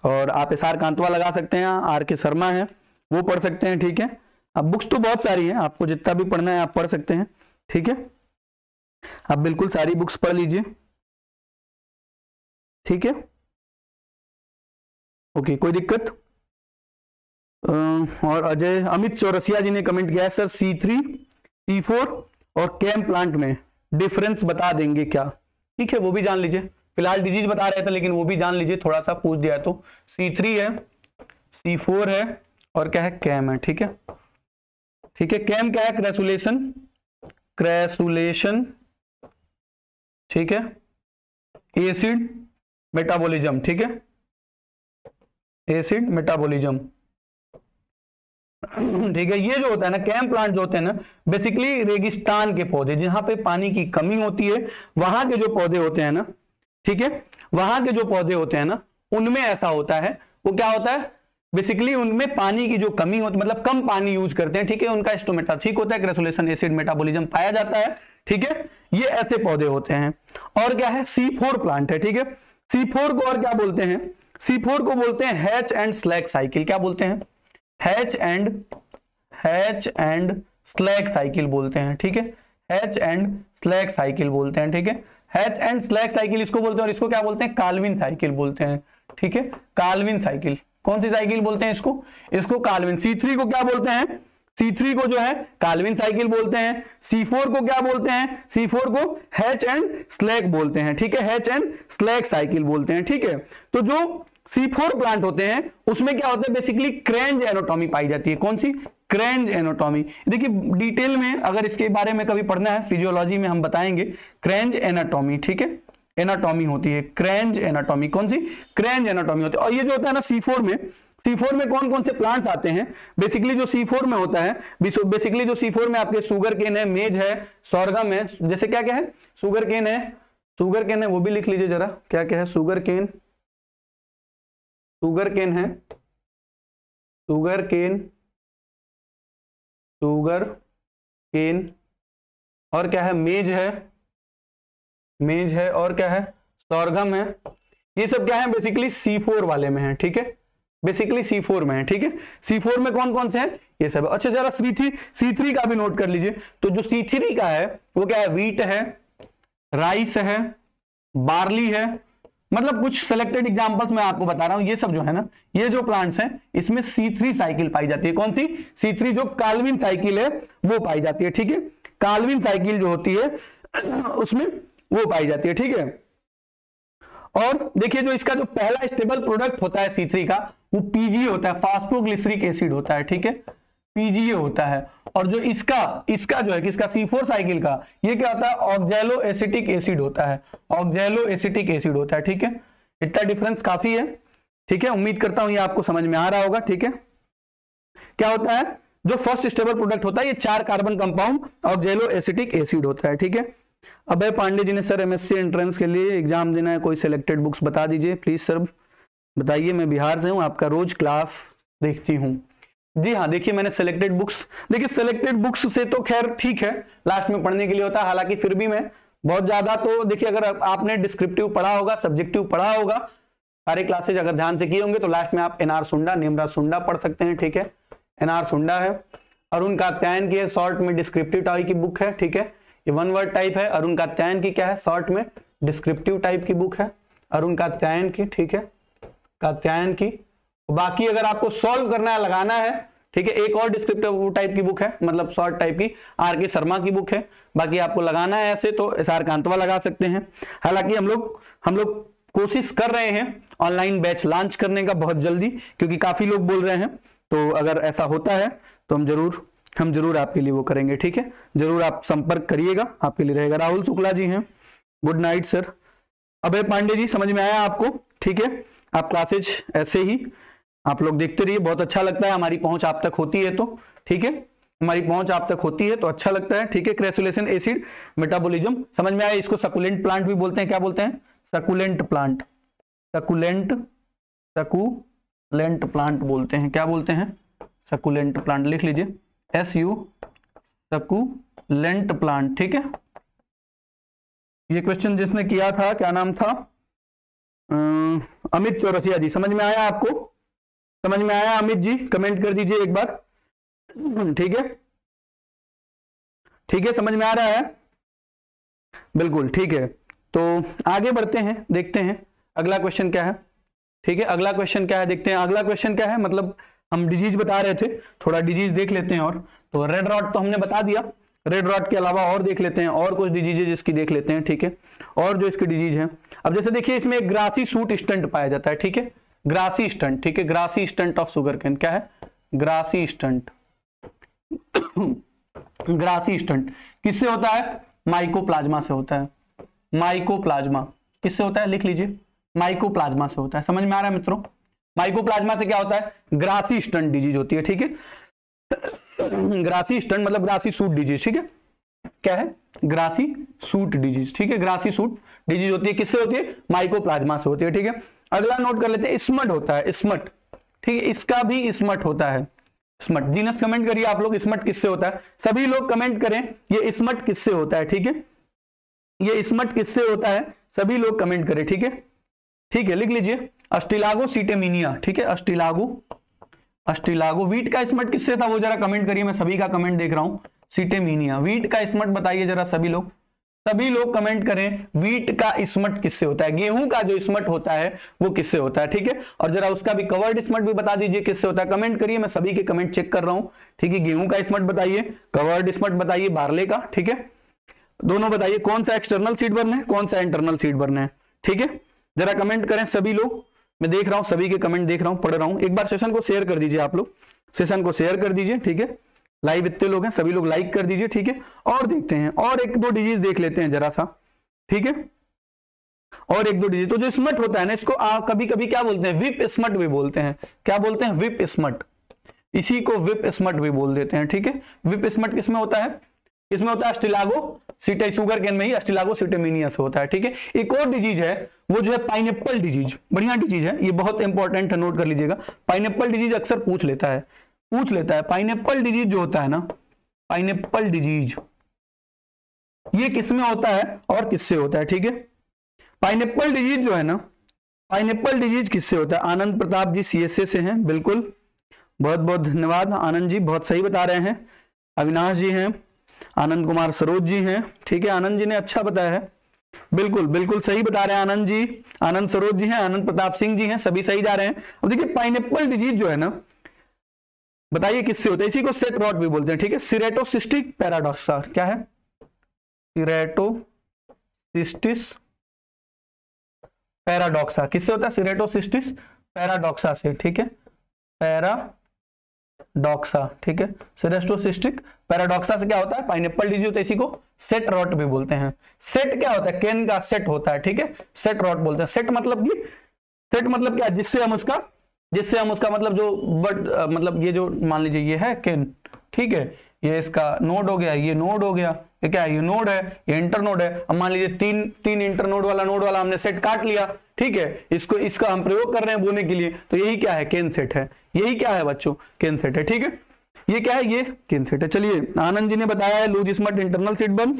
और आप एस आर कांतवा लगा सकते हैं, आर के शर्मा है, वो पढ़ सकते हैं, ठीक है। अब बुक्स तो बहुत सारी हैं, आपको जितना भी पढ़ना है आप पढ़ सकते हैं, ठीक है। आप बिल्कुल सारी बुक्स पढ़ लीजिए, ठीक है, ओके, कोई दिक्कत। और अजय अमित चौरसिया जी ने कमेंट किया है, sir C three C four और कैम प्लांट में डिफरेंस बता देंगे क्या, ठीक है, वो भी जान लीजिए। फिलहाल डिजीज बता रहे थे लेकिन वो भी जान लीजिए, थोड़ा सा पूछ दिया तो। सी थ्री है, सी फोर है और क्या है, कैम है, ठीक है, ठीक है। कैम क्या है, क्रेसुलेशन, क्रेसुलेशन, ठीक है, एसिड मेटाबोलिज्म, ठीक है, एसिड मेटाबोलिज्म, ठीक है। ये जो होता है ना, कैम प्लांट जो होते हैं ना, बेसिकली रेगिस्तान के पौधे, जहां पे पानी की कमी होती है वहां के जो पौधे होते हैं ना, ठीक है, वहां के जो पौधे होते हैं ना, उनमें ऐसा होता है। वो क्या होता है, बेसिकली उनमें पानी की जो कमी होती, मतलब कम पानी यूज करते हैं, ठीक है, उनका स्टोमेटा ठीक होता है, क्रेसुलेशन एसिड मेटाबोलिज्म पाया जाता है, ठीक है, ये ऐसे पौधे होते हैं। और क्या है, सी फोर प्लांट है, ठीक है। सी फोर को और क्या बोलते हैं, सी फोर को बोलते हैं हैच एंड स्लैग साइकिल, क्या बोलते हैं, Hatch and Hatch and Slack cycle बोलते हैं, ठीक है, हैच एंड स्लैग साइकिल बोलते हैं, ठीक है, हैच एंड स्लैग साइकिल इसको बोलते हैं और इसको क्या बोलते हैं, काल्विन साइकिल बोलते हैं, ठीक है, काल्विन साइकिल। कौन सी साइकिल बोलते हैं इसको? इसको काल्विन। सी थ्री को क्या बोलते हैं? सी थ्री को जो है काल्विन साइकिल बोलते हैं। सी फोर को क्या बोलते हैं? सी फोर को हैच एंड स्लैक बोलते हैं। ठीक है, हैच एंड स्लैक साइकिल बोलते हैं। ठीक है, तो जो सी फोर प्लांट होते हैं उसमें क्या होता है, बेसिकली क्रेंज एनाटॉमी पाई जाती है। कौन सी? क्रेंज एनाटॉमी। देखिए डिटेल में अगर इसके बारे में कभी पढ़ना है फिजियोलॉजी में हम बताएंगे क्रेंज एनाटॉमी। ठीक है, एनाटॉमी होती है क्रेंज एनाटॉमी। कौन सी? क्रेंज एनाटॉमी होती है। और ये जो होता है ना सी फोर में, सी फोर में कौन कौन से प्लांट्स आते हैं? बेसिकली जो सी फोर में होता है, बेसिकली जो सी फोर में आपके सुगर केन है, मेज है, सॉरगम है, जैसे क्या क्या है, सुगर केन है, सुगर केन है, वो भी लिख लीजिए जरा, क्या क्या है, सुगर केन, सुगर केन है, सुगर केन, सुगर केन, और क्या है, मेज है, मेज है, और क्या है, सॉरगम है। ये सब क्या है बेसिकली सी फोर वाले में है। ठीक है, बेसिकली सी फोर में है। ठीक है, सी फोर में कौन कौन से हैं ये सब। अच्छा जरा सी थ्री सी थ्री का भी नोट कर लीजिए। तो जो सी थ्री का है वो क्या है, व्हीट है, राइस है, बार्ली है, मतलब कुछ सिलेक्टेड एग्जांपल्स मैं आपको बता रहा हूं। ये सब जो है ना, ये जो प्लांट्स हैं इसमें सी थ्री साइकिल पाई जाती है। कौन सी? सी थ्री जो काल्विन साइकिल है वो पाई जाती है। ठीक है, काल्विन साइकिल जो होती है उसमें वो पाई जाती है। ठीक है, और देखिए जो इसका जो पहला स्टेबल प्रोडक्ट होता है सी थ्री का वो पीजीए होता है, फास्फोग्लिसरिक एसिड होता है। ठीक है, पीजीए होता है। और जो इसका इसका जो है किसका, सी फोर साइकिल का, ये क्या होता है, ऑक्जेलो एसिटिक एसिड होता है, ऑक्जेलो एसिटिक एसिड होता है। ठीक है, इतना डिफरेंस काफी है। ठीक है, उम्मीद करता हूं ये आपको समझ में आ रहा होगा। ठीक है, क्या होता है जो फर्स्ट स्टेबल प्रोडक्ट होता है, ये चार carbon compound oxaloacetic acid होता है। ठीक है, अभय पांडे जी ने सर एमएससी एंट्रेंस के लिए एग्जाम देना है, कोई सिलेक्टेड बुक्स बता दीजिए प्लीज सर, बताइए। मैं बिहार से हूँ, आपका रोज क्लास देखती हूँ। जी हाँ, देखिए मैंने सिलेक्टेड बुक्स, देखिए सिलेक्टेड बुक्स से तो खैर ठीक है, लास्ट में पढ़ने के लिए होता है, हालांकि फिर भी मैं बहुत ज्यादा तो देखिए, अगर आपने डिस्क्रिप्टिव पढ़ा होगा, सब्जेक्टिव पढ़ा होगा, सारे क्लासेज अगर ध्यान से किए होंगे तो लास्ट में आप एनआर सुंडा, नेमराज सुंडा पढ़ सकते हैं। ठीक है, एनआर सुंडा है, अरुण कात्यायन की है शॉर्ट में डिस्क्रिप्टिव टाइप की बुक है। ठीक है, ये वन वर्ड टाइप है। अरुण कात्यायन की क्या है, शॉर्ट में डिस्क्रिप्टिव टाइप की बुक है, अरुण कात्यायन की। ठीक है, कात्यायन की। बाकी अगर आपको सॉल्व करना है, लगाना है, ठीक है, एक और डिस्क्रिप्टिव टाइप की बुक है, मतलब शॉर्ट टाइप की, आर के शर्मा की बुक है। बाकी आपको लगाना है ऐसे तो एस आर कांतवा लगा सकते हैं। हालांकि हम लोग हम लोग कोशिश कर रहे हैं ऑनलाइन बैच लॉन्च करने का बहुत जल्दी, क्योंकि काफी लोग बोल रहे हैं, तो अगर ऐसा होता है तो हम जरूर हम जरूर आपके लिए वो करेंगे। ठीक है, जरूर आप संपर्क करिएगा, आपके लिए रहेगा। राहुल शुक्ला जी हैं, good night sir. Abhay Pandey ji, समझ में आया आपको? ठीक है, आप क्लासेज ऐसे ही आप लोग देखते रहिए, बहुत अच्छा लगता है, हमारी पहुंच आप तक होती है तो ठीक है, हमारी पहुंच आप तक होती है तो अच्छा लगता है। ठीक है, क्रेसुलेशन एसिड मेटाबॉलिज्म समझ में आया, इसको सकुलेंट प्लांट भी बोलते हैं। क्या बोलते हैं? Succulent plant, succulent succulent plant बोलते हैं। क्या बोलते हैं? सकुलेंट प्लांट, लिख लीजिए एस यू, सकुलेंट प्लांट। ठीक है, ये क्वेश्चन जिसने किया था, क्या नाम था, अमित चौरसिया जी, समझ में आया आपको? समझ में आया अमित जी, कमेंट कर दीजिए एक बार। ठीक है, ठीक है, समझ में आ रहा है, बिल्कुल ठीक है। तो आगे बढ़ते हैं, देखते हैं अगला क्वेश्चन क्या है। ठीक है, अगला क्वेश्चन क्या है, देखते हैं अगला क्वेश्चन क्या है। मतलब हम डिजीज बता रहे थे, थोड़ा डिजीज देख लेते हैं। और तो रेड रॉट तो हमने बता दिया, रेड रॉट के अलावा और देख लेते हैं, और कुछ डिजीजेज इसकी देख लेते हैं। ठीक है, और जो इसकी डिजीज है, अब जैसे देखिए इसमें एक ग्रासी सूट स्टंट पाया जाता है। ठीक है, ग्रासी स्टंट, ठीक है, grassy stunt of sugar cane, क्या है, ग्रासी स्टंट। ग्रासी स्टंट किससे होता है? माइकोप्लाज्मा से होता है, माइकोप्लाज्मा। किससे होता है? लिख लीजिए, माइकोप्लाज्मा से होता है। समझ में आ रहा है मित्रों? माइकोप्लाज्मा से क्या होता है? ग्रासी स्टंट डिजीज होती है। ठीक है, ग्रासी स्टंट मतलब ग्रासी सूट डिजीज। ठीक है, क्या है? Grassy shoot disease. ठीक है, ग्रासी सूट डिजीज होती है, किससे होती है? माइकोप्लाज्मा से होती है। ठीक है, अगला नोट कर लेते हैं, स्मट होता है, स्मट। ठीक है, इसका भी स्मट होता है, स्मट। जीनस कमेंट करिए आप लोग, स्मट किससे होता है? सभी लोग कमेंट करें, ये स्मट किससे होता है? ठीक है, ये स्मट किससे होता है? सभी लोग कमेंट करें। ठीक है, ठीक है, लिख लीजिए अस्टिलागो सीटेमिनिया। ठीक है, अस्टिलागो, अस्टिलागो। वीट का स्मट किससे था वो जरा कमेंट करिए, मैं सभी का कमेंट देख रहा हूं। सीटेमिनिया, वीट का स्मट बताइए जरा सभी लोग, सभी लोग कमेंट करें वीट का स्मट किससे होता है, गेहूं का जो स्मट होता है वो किससे होता है, ठीक है। और जरा उसका भी कवर्ड स्मट भी बता दीजिए किससे होता है, कमेंट करिए, मैं सभी के कमेंट चेक कर रहा हूं, ठीक है। गेहूं का स्मट बताइए, कवर्ड स्मट बताइए, बार्ले का, ठीक है, दोनों बताइए, कौन सा एक्सटर्नल सीड बर्न है, कौन सा इंटरनल सीड बर्न है, ठीक है। जरा कमेंट करें सभी लोग, मैं देख रहा हूँ सभी के कमेंट देख रहा हूँ, पढ़ रहा हूँ। एक बार सेशन को शेयर कर दीजिए, आप लोग सेशन को शेयर कर दीजिए, ठीक है। लाइव इतने लोग हैं, सभी लोग लाइक कर दीजिए, ठीक है। और देखते हैं और एक दो डिजीज देख लेते हैं जरा सा, ठीक है, और एक दो डिजीज। तो जो स्मट होता है ना, इसको आ, कभी कभी क्या बोलते हैं, विप स्मट भी बोलते हैं, क्या बोलते हैं, विप स्मट, इसी को विप स्मट भी बोल देते हैं, ठीक है। विप स्मट किसमें होता है, इसमें होता है स्टिलागो सीटे, शुगर केन में ही स्टिलागो सीटेमिनियस होता है, ठीक है। एक और डिजीज है वो जो है पाइनएप्पल डिजीज, बढ़िया डिजीज है ये, बहुत इंपॉर्टेंट है, नोट कर लीजिएगा। पाइनएप्पल डिजीज अक्सर पूछ लेता है पूछ लेता है पाइनएप्पल डिजीज जो होता है ना, पाइनएप्पल डिजीज ये किसमें होता है और किससे होता है, ठीक है। पाइनएप्पल डिजीज जो है ना, पाइनएप्पल डिजीज किससे होता है, आनंद प्रताप जी सीएसए से हैं, बिल्कुल, बहुत बहुत धन्यवाद आनंद जी, बहुत सही बता रहे हैं। अविनाश जी हैं, आनंद कुमार सरोज जी हैं, ठीक है, आनंद जी ने अच्छा बताया है, बिल्कुल बिल्कुल सही बता रहे हैं आनंद जी, आनंद सरोज जी हैं, आनंद प्रताप सिंह जी हैं, सभी सही जा रहे हैं। अब देखिए पाइनएप्पल डिजीज जो है ना, बताइए किससे होता है, इसी को सेट रॉट भी बोलते हैं, ठीक है। सिरेटोसिस्टिक पैराडॉक्सर, क्या है, सिरेटोसिस्टिस पैराडॉक्सा, किससे होता है, सिरेटोसिस्टिस पैराडॉक्सा से, ठीक है, पैरा डॉक्सा, ठीक है, सिरेस्टोसिस्टिक पैराडॉक्सा से क्या होता है, पाइनएप्पल डिजीज होता है, इसी को सेट रॉट भी बोलते हैं। सेट क्या होता है, केन का सेट होता है, ठीक है, सेट रॉट बोलते हैं। सेट मतलब कि, सेट मतलब क्या, जिससे हम उसका जिससे हम उसका मतलब जो बट आ, मतलब ये जो मान लीजिए ये है केन, ठीक है, ये इसका नोड हो गया, ये नोड हो गया, ये क्या है, ये नोड है, ये इंटरनोड है। अब मान लीजिए तीन तीन इंटरनोड वाला नोड वाला हमने सेट काट लिया, ठीक है, इसको इसका हम प्रयोग कर रहे हैं बोने के लिए, तो यही क्या है, केन सेट है, यही क्या है बच्चों, केन सेट है, ठीक है, ये क्या है, ये केन सेट है। चलिए आनंद जी ने बताया है loose smut internal seed borne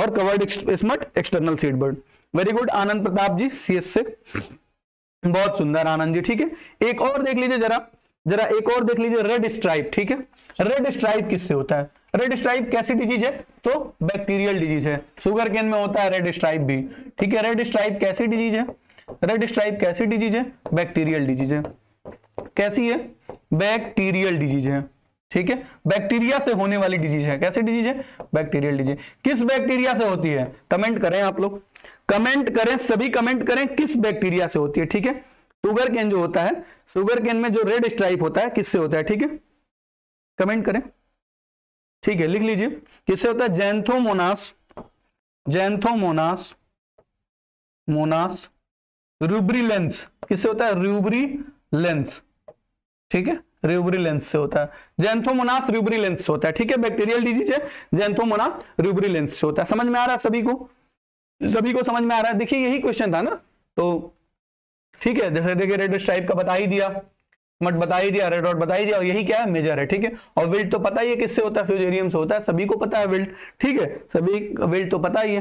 और covered smut external seed borne, very good Anand Pratap ji CS से, बहुत सुंदर आनंद जी, ठीक है। एक और देख लीजिए जरा जरा एक और देख लीजिए, रेड स्ट्राइप, ठीक है, रेड स्ट्राइप किससे होता है, रेड स्ट्राइप कैसी डिजीज है, तो बैक्टीरियल डिजीज है, शुगर केन में होता है रेड स्ट्राइप भी, ठीक है। रेड स्ट्राइप कैसी डिजीज है, रेड स्ट्राइप कैसी डिजीज है, बैक्टीरियल डिजीज है, कैसी है, बैक्टीरियल डिजीज है, ठीक है, बैक्टीरिया से होने वाली डिजीज है, कैसी डिजीज है, बैक्टीरियल डिजीज। किस बैक्टीरिया से होती है, कमेंट करें आप लोग, कमेंट करें सभी, कमेंट करें किस बैक्टीरिया से होती है, ठीक है। शुगर केन जो होता है, शुगर केन में जो रेड स्ट्राइप होता है किससे होता है, ठीक है, कमेंट करें, ठीक है, लिख लीजिए किससे होता है, जैंथोमोनास जैंथोमोनास मोनास रूब्रिलेंस, किससे होता है, रूब्रिलेंस, ठीक है, रूब्रिलेंस से होता है, जैंथोमोनास रूब्रिलेंस से होता है, ठीक है, बैक्टीरियल डिजीज है, जैंथोमोनास रूब्रिलेंस से होता है। समझ में आ रहा है सभी को, सभी को समझ में आ रहा है, देखिए यही क्वेश्चन था ना, तो ठीक है, देखिए देखिए रेड स्ट्राइप का बता ही दिया, मट बता ही दिया, रेड डॉट बता ही दिया, और यही क्या है, मेजर है, ठीक है। और विल्ट तो पता ही है किससे होता है, फ्यूजेरियम से होता है, सभी को पता है विल्ट, ठीक है, सभी विल्ट तो पता ही है,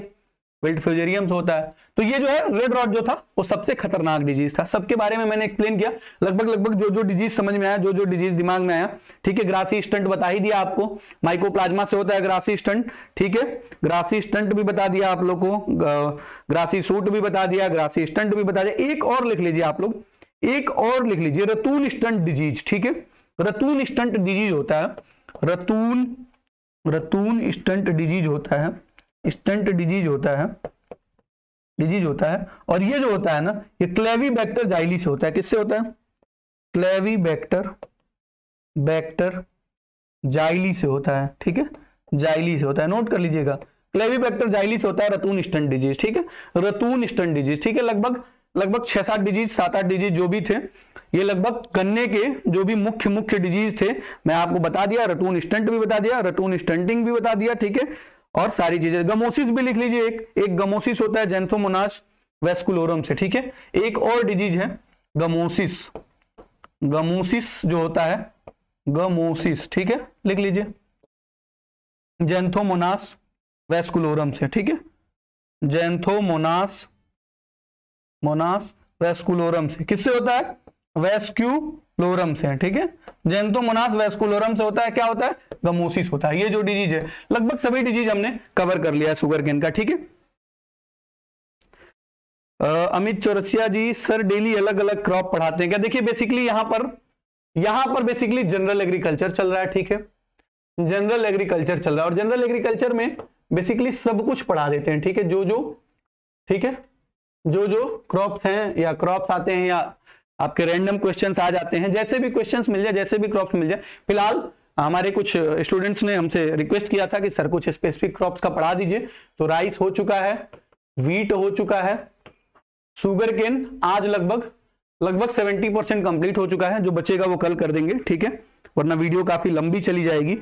विल्ट फ्यूजेरियम से होता है। तो ये जो है रेड डॉट जो था वो सबसे खतरनाक डिजीज था, सबके बारे में मैंने एक्सप्लेन किया, लगभग लगभग जो जो डिजीज समझ में आया, जो जो डिजीज दिमाग में आया, ठीक है। ग्रासी स्टंट बता ही दिया आपको, माइकोप्लाज्मा से होता है ग्रासी स्टंट, ठीक है, ग्रासी स्टंट भी बता दिया आप लोग को, ग्रासी सूट भी बता दिया, ग्रासी स्टंट भी बता दिया। एक और लिख लीजिए आप लोग, एक और लिख लीजिए, रतूल स्टंट डिजीज, ठीक है, रतूल स्टंट डिजीज होता है, रतूल रतूल स्टंट डिजीज होता है, स्टंट डिजीज होता है, डिजीज होता है। और ये जो होता है ना, ये क्लेवीबैक्टर जाइली से होता है, किससे होता है, क्लेवीबैक्टर बैक्टर जाइली से होता है, ठीक है, जाइली से होता है, नोट कर लीजिएगा, क्लेवीबैक्टर जाइली से होता है रतूल स्टंट डिजीज, ठीक है, रतूल स्टंट डिजीज, ठीक है। लगभग लगभग छह सात डिजीज सात आठ डिजीज जो भी थे, ये लगभग गन्ने के जो भी मुख्य मुख्य डिजीज थे मैं आपको बता दिया, रतून स्टंट भी बता दिया, रतून स्टंटिंग भी बता दिया, ठीक है, और सारी चीजें। गमोसिस भी लिख लीजिए, एक एक गमोसिस होता है जैंथोमोनास वैस्कुलोरम से, ठीक है। एक और डिजीज है गमोसिस, गमोसिस जो होता है, गमोसिस, ठीक है, लिख लीजिए जैंथोमोनास वैस्कुलोरम से, ठीक है, जैंथोमोनास मोनास वैस्कुलोरम से, किससे होता है, वैस्कुलोरम से, ठीक है, जैंथोमोनास वैस्कुलोरम से होता है, क्या होता है, गमोसिस होता है। ये जो डिजीज है लगभग सभी डिजीज हमने कवर कर लिया है शुगर केन का, ठीक है। अमित चौरसिया जी, सर डेली अलग अलग क्रॉप पढ़ाते हैं क्या? देखिए बेसिकली यहां पर यहां पर बेसिकली जनरल एग्रीकल्चर चल रहा है, ठीक है, जनरल एग्रीकल्चर चल रहा है और जनरल एग्रीकल्चर में बेसिकली सब कुछ पढ़ा देते हैं, ठीक है, जो जो ठीक है जो जो क्रॉप्स हैं या क्रॉप्स आते हैं या आपके रैंडम क्वेश्चंस आ जाते हैं, जैसे भी क्वेश्चंस मिल जाए, जैसे भी क्रॉप्स मिल जाए। फिलहाल हमारे कुछ स्टूडेंट्स ने हमसे रिक्वेस्ट किया था कि सर कुछ स्पेसिफिक क्रॉप्स का पढ़ा दीजिए, तो राइस हो चुका है, व्हीट हो चुका है, शुगर केन आज लगभग लगभग सेवेंटी परसेंट कंप्लीट हो चुका है, जो बचेगा वो कल कर देंगे, ठीक है, वरना वीडियो काफी लंबी चली जाएगी,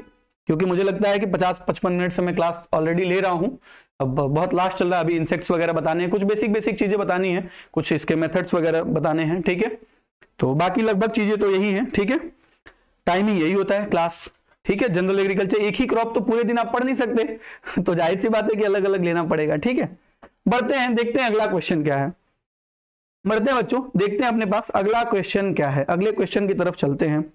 क्योंकि मुझे लगता है कि पचास पचपन मिनट से मैं क्लास ऑलरेडी ले रहा हूं, अब बहुत लास्ट चल रहा है, अभी इंसेक्ट्स वगैरह बताने हैं, कुछ बेसिक बेसिक चीजें बतानी है, कुछ इसके मेथड्स वगैरह बताने हैं, ठीक है, तो बाकी लगभग चीजें तो यही हैं, ठीक है, टाइमिंग यही होता है क्लास, ठीक है। जनरल एग्रीकल्चर एक ही क्रॉप तो पूरे दिन आप पढ़ नहीं सकते, तो जाहिर सी बात है कि अलग अलग लेना पड़ेगा, ठीक है। बढ़ते हैं, देखते हैं अगला क्वेश्चन क्या है, बढ़ते हैं बच्चों, देखते हैं अपने पास अगला क्वेश्चन क्या है, अगले क्वेश्चन की तरफ चलते हैं।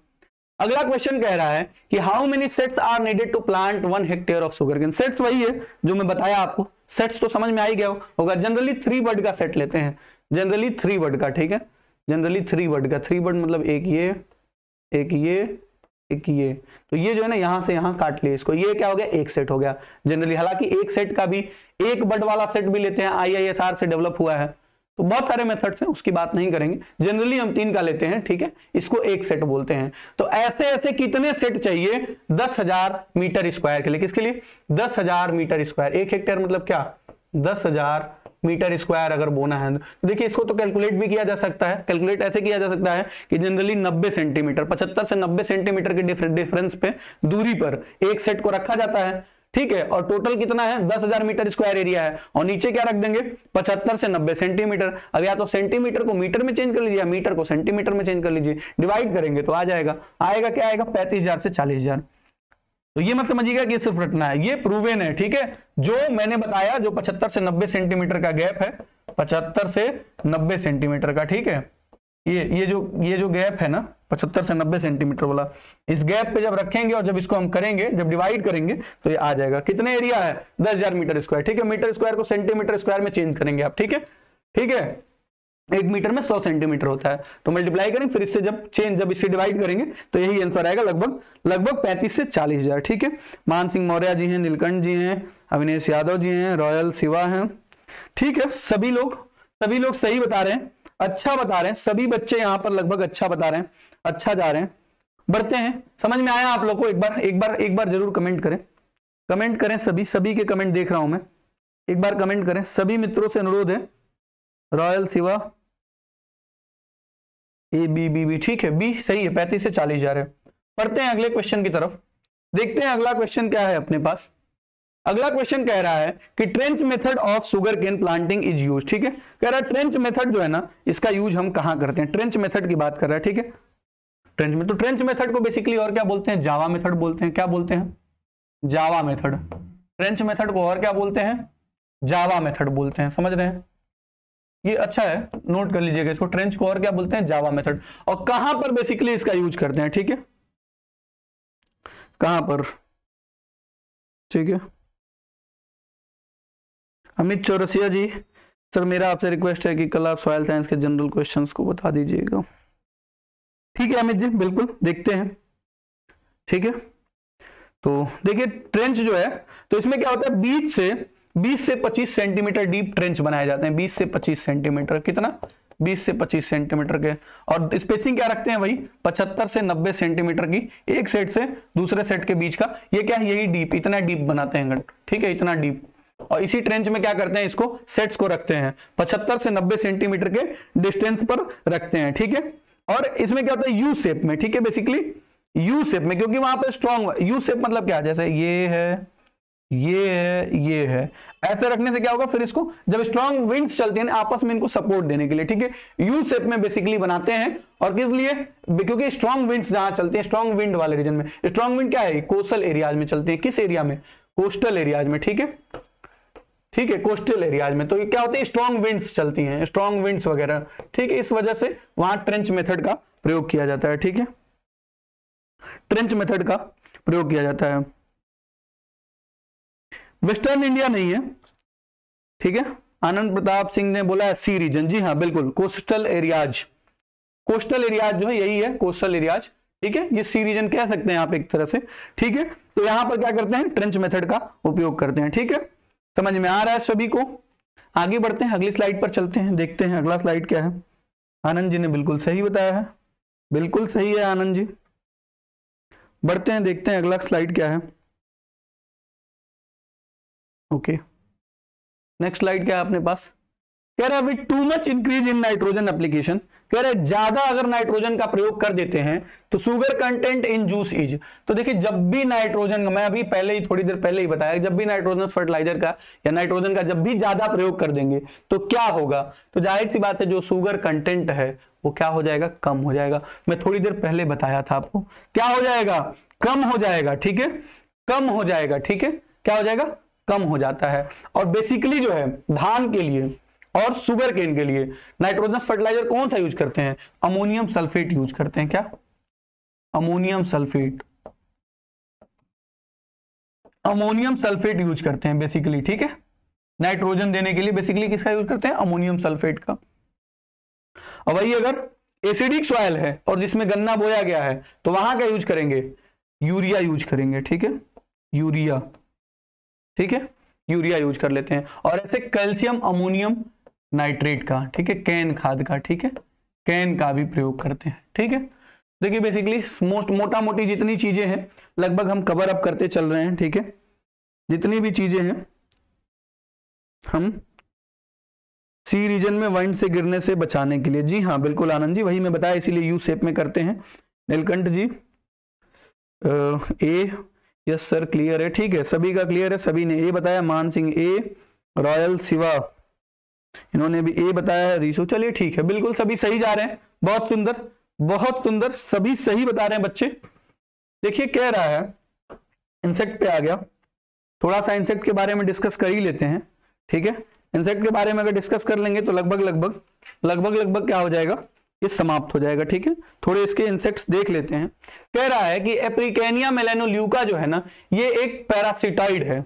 अगला क्वेश्चन कह रहा है कि how many setts are needed to plant one hectare of sugarcane. Setts वही है जो मैं बताया आपको, सेट्स तो समझ में आ ही गया होगा। जनरली थ्री वर्ड का सेट लेते हैं, जनरली थ्री वर्ड का, ठीक है, जनरली थ्री वर्ड का, थ्री वर्ड मतलब एक ये, एक ये, एक ये, तो ये जो है ना यहां से यहां काट लिए इसको, ये क्या हो गया, एक सेट हो गया जनरली। हालांकि एक सेट का भी एक वर्ड वाला सेट भी लेते हैं, आई आई एस आर से डेवलप हुआ है, तो बहुत सारे मेथड्स हैं, उसकी बात नहीं करेंगे, जनरली हम तीन का लेते हैं, ठीक है, इसको एक सेट बोलते हैं। तो ऐसे ऐसे कितने सेट चाहिए दस हजार मीटर स्क्वायर के लिए, किसके लिए, दस हजार मीटर स्क्वायर, एक हेक्टेयर मतलब क्या, दस हजार मीटर स्क्वायर अगर बोना है तो देखिए इसको तो कैलकुलेट भी किया जा सकता है। कैलकुलेट ऐसे किया जा सकता है कि जनरली नब्बे सेंटीमीटर पचहत्तर से नब्बे सेंटीमीटर के डिफरेंस पे, दूरी पर एक सेट को रखा जाता है, ठीक है, और टोटल कितना है दस हजार मीटर स्क्वायर एरिया है, और नीचे क्या रख देंगे पचहत्तर से नब्बे सेंटीमीटर। अब या तो सेंटीमीटर को मीटर में चेंज कर लीजिए, मीटर को सेंटीमीटर में चेंज कर लीजिए, डिवाइड करेंगे तो आ जाएगा, आएगा क्या आएगा पैंतीस हजार से चालीस हजार। तो ये मत समझिएगा कि सिर्फ रटना है, ये प्रूवन है, ठीक है, जो मैंने बताया जो पचहत्तर से नब्बे सेंटीमीटर का गैप है, पचहत्तर से नब्बे सेंटीमीटर का, ठीक है, ये ये जो ये जो गैप है ना पचहत्तर से नब्बे सेंटीमीटर वाला, इस गैप पे जब रखेंगे और जब इसको हम करेंगे, जब डिवाइड करेंगे तो ये आ जाएगा कितने एरिया है दस हजार मीटर स्क्वायर, ठीक है, मीटर स्क्वायर को सेंटीमीटर स्क्वायर में चेंज करेंगे आप, ठीक है, ठीक है, एक मीटर में सौ सेंटीमीटर होता है, तो मल्टीप्लाई करेंगे फिर इससे, जब चेंज जब इससे डिवाइड करेंगे तो यही आंसर आएगा, लगभग लगभग पैंतीस से चालीस हजार ठीक है। मान सिंह मौर्य जी हैं, नीलकंठ जी हैं, अविनेश यादव जी हैं, रॉयल शिवा हैं, ठीक है, सभी लोग सभी लोग सही बता रहे हैं, अच्छा बता रहे हैं, सभी बच्चे यहाँ पर लगभग अच्छा बता रहे हैं, अच्छा जा रहे हैं। बढ़ते हैं, समझ में आया आप लोग को, एक बार एक बार एक बार जरूर कमेंट करें, कमेंट करें सभी, सभी के कमेंट देख रहा हूं मैं, एक बार कमेंट करें सभी मित्रों से अनुरोध है। Royal Shiva, A B B B ठीक है, बी सही है, पैंतीस से चालीस जा रहे हैं। बढ़ते हैं अगले क्वेश्चन की तरफ, देखते हैं अगला क्वेश्चन क्या है अपने पास। अगला क्वेश्चन कह रहा है कि trench method of sugar cane planting is use, ठीक है, कह रहा है ट्रेंच मेथड जो है ना इसका यूज हम कहां करते हैं, ट्रेंच मेथड की बात कर रहा है, ठीक है, ट्रेंच में तो ट्रेंच मेथड को बेसिकली और क्या बोलते हैं, जावा मेथड बोलते हैं, क्या बोलते हैं जावा मेथड, ट्रेंच मेथड को और क्या बोलते हैं जावा मेथड बोलते हैं, समझ रहे हैं, ये अच्छा है नोट कर लीजिएगा इसको, ट्रेंच को और क्या बोलते हैं जावा मेथड, और कहां पर बेसिकली इसका यूज करते हैं, ठीक है, कहां पर, ठीक है। अमित चौरसिया जी, सर मेरा आपसे रिक्वेस्ट है कि कल आप सॉयल साइंस के जनरल क्वेश्चंस को बता दीजिएगा, ठीक है अमित जी, बिल्कुल देखते हैं, ठीक है। तो देखिए ट्रेंच जो है तो इसमें क्या होता है, बीस से बीस से पच्चीस सेंटीमीटर डीप ट्रेंच बनाए जाते हैं, बीस से पच्चीस सेंटीमीटर, कितना बीस से पच्चीस सेंटीमीटर के, और स्पेसिंग क्या रखते हैं वही पचहत्तर से नब्बे सेंटीमीटर की, एक सेट से दूसरे सेट के बीच का, ये क्या है यही डीप, इतना डीप बनाते हैं गट, ठीक है, इतना डीप, और इसी ट्रेंच में क्या करते हैं इसको सेट्स को रखते हैं पचहत्तर से नब्बे सेंटीमीटर के डिस्टेंस पर रखते हैं, ठीक है, और इसमें क्या होता है यू शेप में, ठीक है, बेसिकली यू शेप में, क्योंकि वहां पे स्ट्रॉन्ग यू शेप मतलब क्या है, जैसे ये है ये है ये है, ऐसे रखने से क्या होगा फिर इसको जब स्ट्रॉन्ग विंड्स चलती है ना आपस में इनको सपोर्ट देने के लिए, ठीक है, यू शेप में बेसिकली बनाते हैं, और किस लिए, क्योंकि स्ट्रॉन्ग विंड्स जहां चलते हैं, स्ट्रॉन्ग विंड वाले रीजन में, स्ट्रॉन्ग विंड क्या है कोस्टल एरियाज में चलते हैं, किस एरिया में कोस्टल एरियाज में, ठीक है, ठीक है, कोस्टल एरियाज में, तो ये क्या होते हैं स्ट्रॉन्ग विंड्स चलती हैं, स्ट्रॉन्ग विंड्स वगैरह, ठीक है, इस वजह से वहां ट्रेंच मेथड का प्रयोग किया जाता है, ठीक है, ट्रेंच मेथड का प्रयोग किया जाता है। वेस्टर्न इंडिया नहीं है, ठीक है, आनंद प्रताप सिंह ने बोला सी रीजन, जी हाँ बिल्कुल कोस्टल एरियाज, कोस्टल एरियाज जो है यही है कोस्टल एरियाज, ठीक है, ये सी रीजन कह सकते हैं आप एक तरह से, ठीक है। तो यहां पर क्या करते हैं, ट्रेंच मेथड का उपयोग करते हैं, ठीक है, समझ में आ रहा है सभी को। आगे बढ़ते हैं, अगली स्लाइड पर चलते हैं, देखते हैं अगला स्लाइड क्या है। आनंद जी ने बिल्कुल सही बताया है, बिल्कुल सही है आनंद जी। बढ़ते हैं, देखते हैं अगला स्लाइड क्या है। ओके नेक्स्ट स्लाइड क्या है अपने पास, कह रहा है with too much increase in nitrogen application, कह रहा है ज्यादा अगर नाइट्रोजन का प्रयोग कर देते हैं तो sugar content in juice is. तो देखिए जब भी नाइट्रोजन, मैं अभी पहले ही थोड़ी देर पहले ही बताया, जब भी नाइट्रोजन फर्टिलाइजर का या नाइट्रोजन का जब भी ज्यादा प्रयोग कर देंगे तो क्या होगा, तो जाहिर सी बात है जो सुगर कंटेंट है वो क्या हो जाएगा, कम हो जाएगा। मैं थोड़ी देर पहले बताया था आपको, क्या हो जाएगा, कम हो जाएगा, ठीक है, कम हो जाएगा, ठीक है, क्या हो जाएगा, कम हो जाता है। और बेसिकली जो है धान के लिए और सुगर केन के लिए नाइट्रोजनस फर्टिलाइजर कौन सा यूज करते हैं, अमोनियम सल्फेट यूज करते हैं। क्या, ammonium sulphate, ammonium sulphate use करते हैं बेसिकली, ठीक है, नाइट्रोजन देने के लिए बेसिकली किसका यूज करते हैं, अमोनियम सल्फेट का। और वही अगर एसिडिक सॉइल है और जिसमें गन्ना बोया गया है तो वहां क्या यूज करेंगे, यूरिया यूज करेंगे, ठीक है, यूरिया, ठीक है, यूरिया यूज कर लेते हैं। और ऐसे कैल्शियम अमोनियम नाइट्रेट का, ठीक है, कैन खाद का, ठीक है, कैन का भी प्रयोग करते हैं, ठीक है। देखिए बेसिकली मोस्ट मोटा मोटी जितनी चीजें हैं लगभग हम कवर अप करते चल रहे हैं, ठीक है, जितनी भी चीजें हैं हम सी रीजन में वाइंड से गिरने से बचाने के लिए। जी हाँ बिल्कुल आनंद जी, वही मैं बताया इसीलिए यू शेप में करते हैं। नीलकंठ जी ए, यस सर क्लियर है, ठीक है, सभी का क्लियर है, सभी ने ए बताया, मान सिंह ए, रॉयल शिवा इन्होंने भी ए बताया है, रिशु, चलिए ठीक है, बिल्कुल सभी सही जा रहे हैं, बहुत सुंदर बहुत सुंदर, सभी सही बता रहे हैं बच्चे। देखिए कह रहा है इंसेक्ट पे आ गया, थोड़ा सा इंसेक्ट के बारे में डिस्कस कर ही लेते हैं, ठीक है, इंसेक्ट के बारे में अगर डिस्कस कर लेंगे तो लगभग लगभग लगभग लगभग क्या हो जाएगा, ये समाप्त हो जाएगा, ठीक है। थोड़े इसके इंसेक्ट्स देख लेते हैं। कह रहा है कि एप्रिकेनिया मेलेनोल्यूका जो है ना ये एक पैरासिटाइड है,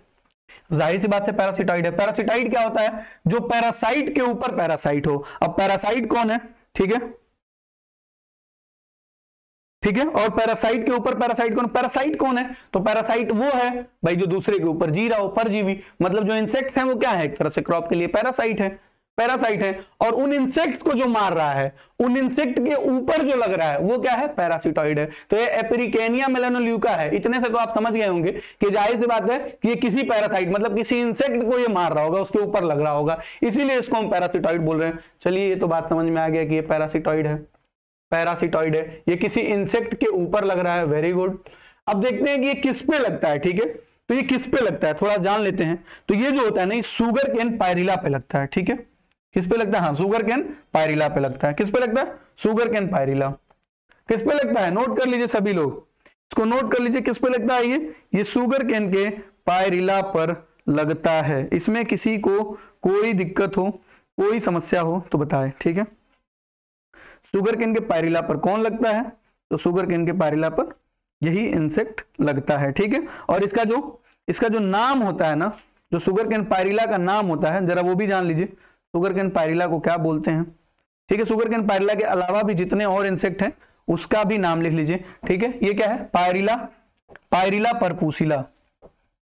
जाहिर सी बात है पैरासिटाइड है। पैरासिटाइड क्या होता है, जो पैरासाइट के ऊपर पैरासाइट हो। अब पैरासाइट कौन है, ठीक है, ठीक है, और पैरासाइट के ऊपर पैरासाइट कौन, पैरासाइट कौन है, तो पैरासाइट वो है भाई जो दूसरे के ऊपर जी रहा हो, परजीवी, मतलब जो इंसेक्ट्स हैं वो क्या है एक तरह से क्रॉप के लिए पैरासाइट है, पैरासाइट है। और उन इंसेक्ट्स को जो मार रहा है, उन इंसेक्ट के ऊपर जो लग रहा है वो क्या है, पैरासिटॉइड है। तो ये एप्रिकेनिया मेलेनोल्यूका है, इतने से तो आप समझ गए होंगे कि जाहिर सी बात है कि ये किसी पैरासाइट मतलब किसी इंसेक्ट को ये मार रहा होगा, उसके ऊपर लग रहा होगा, इसीलिए इसको हम पैरासिटॉइड बोल रहे हैं। चलिए ये तो बात समझ में आ गया कि ये पैरासिटॉइड है, पैरासिटॉइड है, ये किसी इंसेक्ट के ऊपर लग रहा है, वेरी गुड। अब देखते हैं कि ये किस पे लगता है, ठीक है, तो ये किस पे लगता है थोड़ा जान लेते हैं। तो ये जो होता है ना ये सुगर केन पायरिला पे लगता है, ठीक है, किस पे लगता है, हाँ सुगर कैन पायरिला पे लगता है, किस पे लगता है, सुगर कैन पायरिला, किस पे लगता है, नोट कर लीजिए सभी लोग, इसको नोट कर लीजिए, किस पे लगता है ये ये सुगर कैन के पायरिला पर लगता है। इसमें किसी को कोई दिक्कत हो, कोई समस्या हो तो बताए, ठीक है, सुगर कैन के पायरिला पर कौन लगता है, तो सुगर कैन के पायरिला पर यही इंसेक्ट लगता है, ठीक है। और इसका जो इसका जो नाम होता है ना, जो सुगर कैन पायरिला का नाम होता है, जरा वो भी जान लीजिए, सुगर कैन पायरिला को क्या बोलते हैं, ठीक है। सुगर कैन पायरिला के अलावा भी जितने और इंसेक्ट हैं उसका भी नाम लिख लीजिए, ठीक है। ये क्या है, pyrilla, pyrilla perpusilla,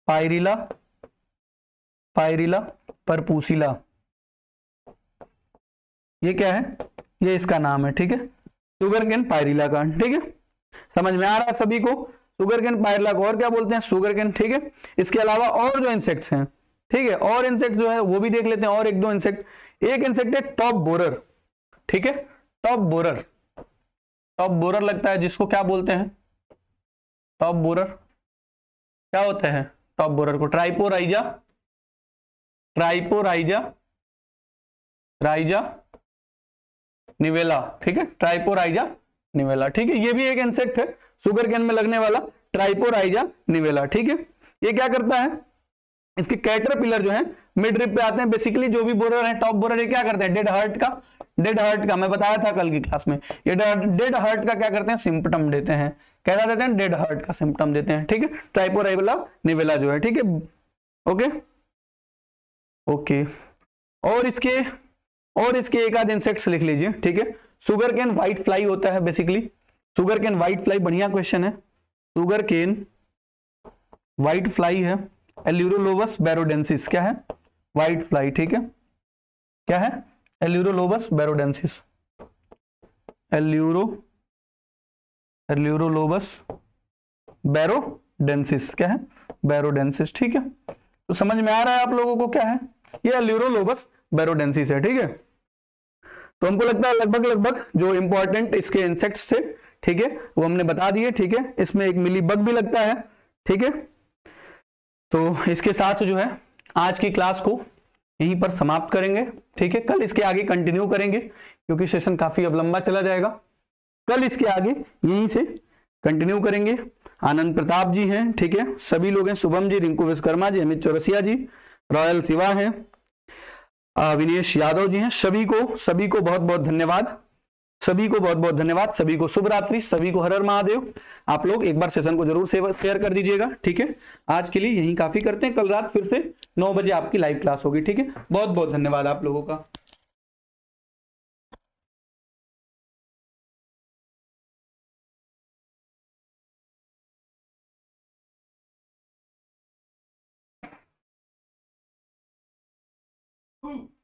pyrilla pyrilla perpusilla, ये क्या है, ये इसका नाम है, ठीक है, सुगर कैन पायरिला का, ठीक है, समझ में आ रहा है सभी को। सुगर कैन पायरिला को और क्या बोलते हैं, सुगर कैन, ठीक है। इसके अलावा और जो इंसेक्ट्स हैं, ठीक है, और इंसेक्ट जो है वो भी देख लेते हैं, और एक दो इंसेक्ट, एक इंसेक्ट है टॉप बोरर, ठीक है, टॉप बोरर, टॉप बोरर लगता है जिसको क्या बोलते हैं, टॉप बोरर क्या होता है, टॉप बोरर को ट्राइपोराइजा, ट्राइपोराइजा राइजा निवेला, ठीक है, ट्राइपोराइजा निवेला, ठीक है, ये भी एक इंसेक्ट है सुगर कैन में लगने वाला, ट्राइपोराइजा निवेला, ठीक है। ये क्या करता है, इसके कैटरपिलर जो है मिडरिप पे आते हैं, बेसिकली जो भी बोरर है टॉप बोरर, ये क्या करते हैं, डेड हार्ट का, डेड हार्ट का मैं बताया था कल की क्लास में, ये डेड हार्ट का क्या करते हैं, सिम्पटम देते हैं, कैसा देते हैं, डेड हार्ट का सिम्पटम देते हैं, ठीक है, ट्राइपोराइजा निवेला जो है, ठीक है, ओके ओके। और इसके और इसके एक आध इंसेक्ट्स लिख लीजिए, ठीक है। सुगर केन व्हाइट फ्लाई होता है basically, sugar cane white fly बढ़िया क्वेश्चन है, सुगर केन व्हाइट फ्लाई है, एल्यूरोलोबस बैरोडेंसिस, क्या है? व्हाइट फ्लाई, ठीक है, क्या है? एल्यूरोलोबस बैरोडेंसिस, एल्यूरो एल्यूरोलोबस बैरोडेंसिस, क्या है? बैरोडेंसिस, ठीक है। तो समझ में आ रहा है आप लोगों को क्या है? ये एल्यूरोलोबस बैरोडेंसिस है, ठीक है। तो हमको लगता है लगभग लगभग जो इंपॉर्टेंट इसके इंसेक्ट्स थे, ठीक है, वो हमने बता दिए, ठीक है। इसमें एक मिली बग भी लगता है, ठीक है। तो इसके साथ जो है आज की क्लास को यहीं पर समाप्त करेंगे, ठीक है। कल इसके आगे कंटिन्यू करेंगे क्योंकि सेशन काफी अब लंबा चला जाएगा। कल इसके आगे यहीं से कंटिन्यू करेंगे। आनंद प्रताप जी हैं, ठीक है, सभी लोग हैं, शुभम जी, रिंकू विश्वकर्मा जी, अमित चौरसिया जी, रॉयल सिवा है, विनेश यादव जी हैं। सभी को सभी को बहुत बहुत धन्यवाद, सभी को बहुत बहुत धन्यवाद, सभी को शुभ रात्रि, सभी को हर हर महादेव। आप लोग एक बार सेशन को जरूर शेयर कर दीजिएगा, ठीक है। आज के लिए यही काफी करते हैं, कल रात फिर से नौ बजे आपकी लाइव क्लास होगी, ठीक है। बहुत बहुत धन्यवाद आप लोगों का। Ooh.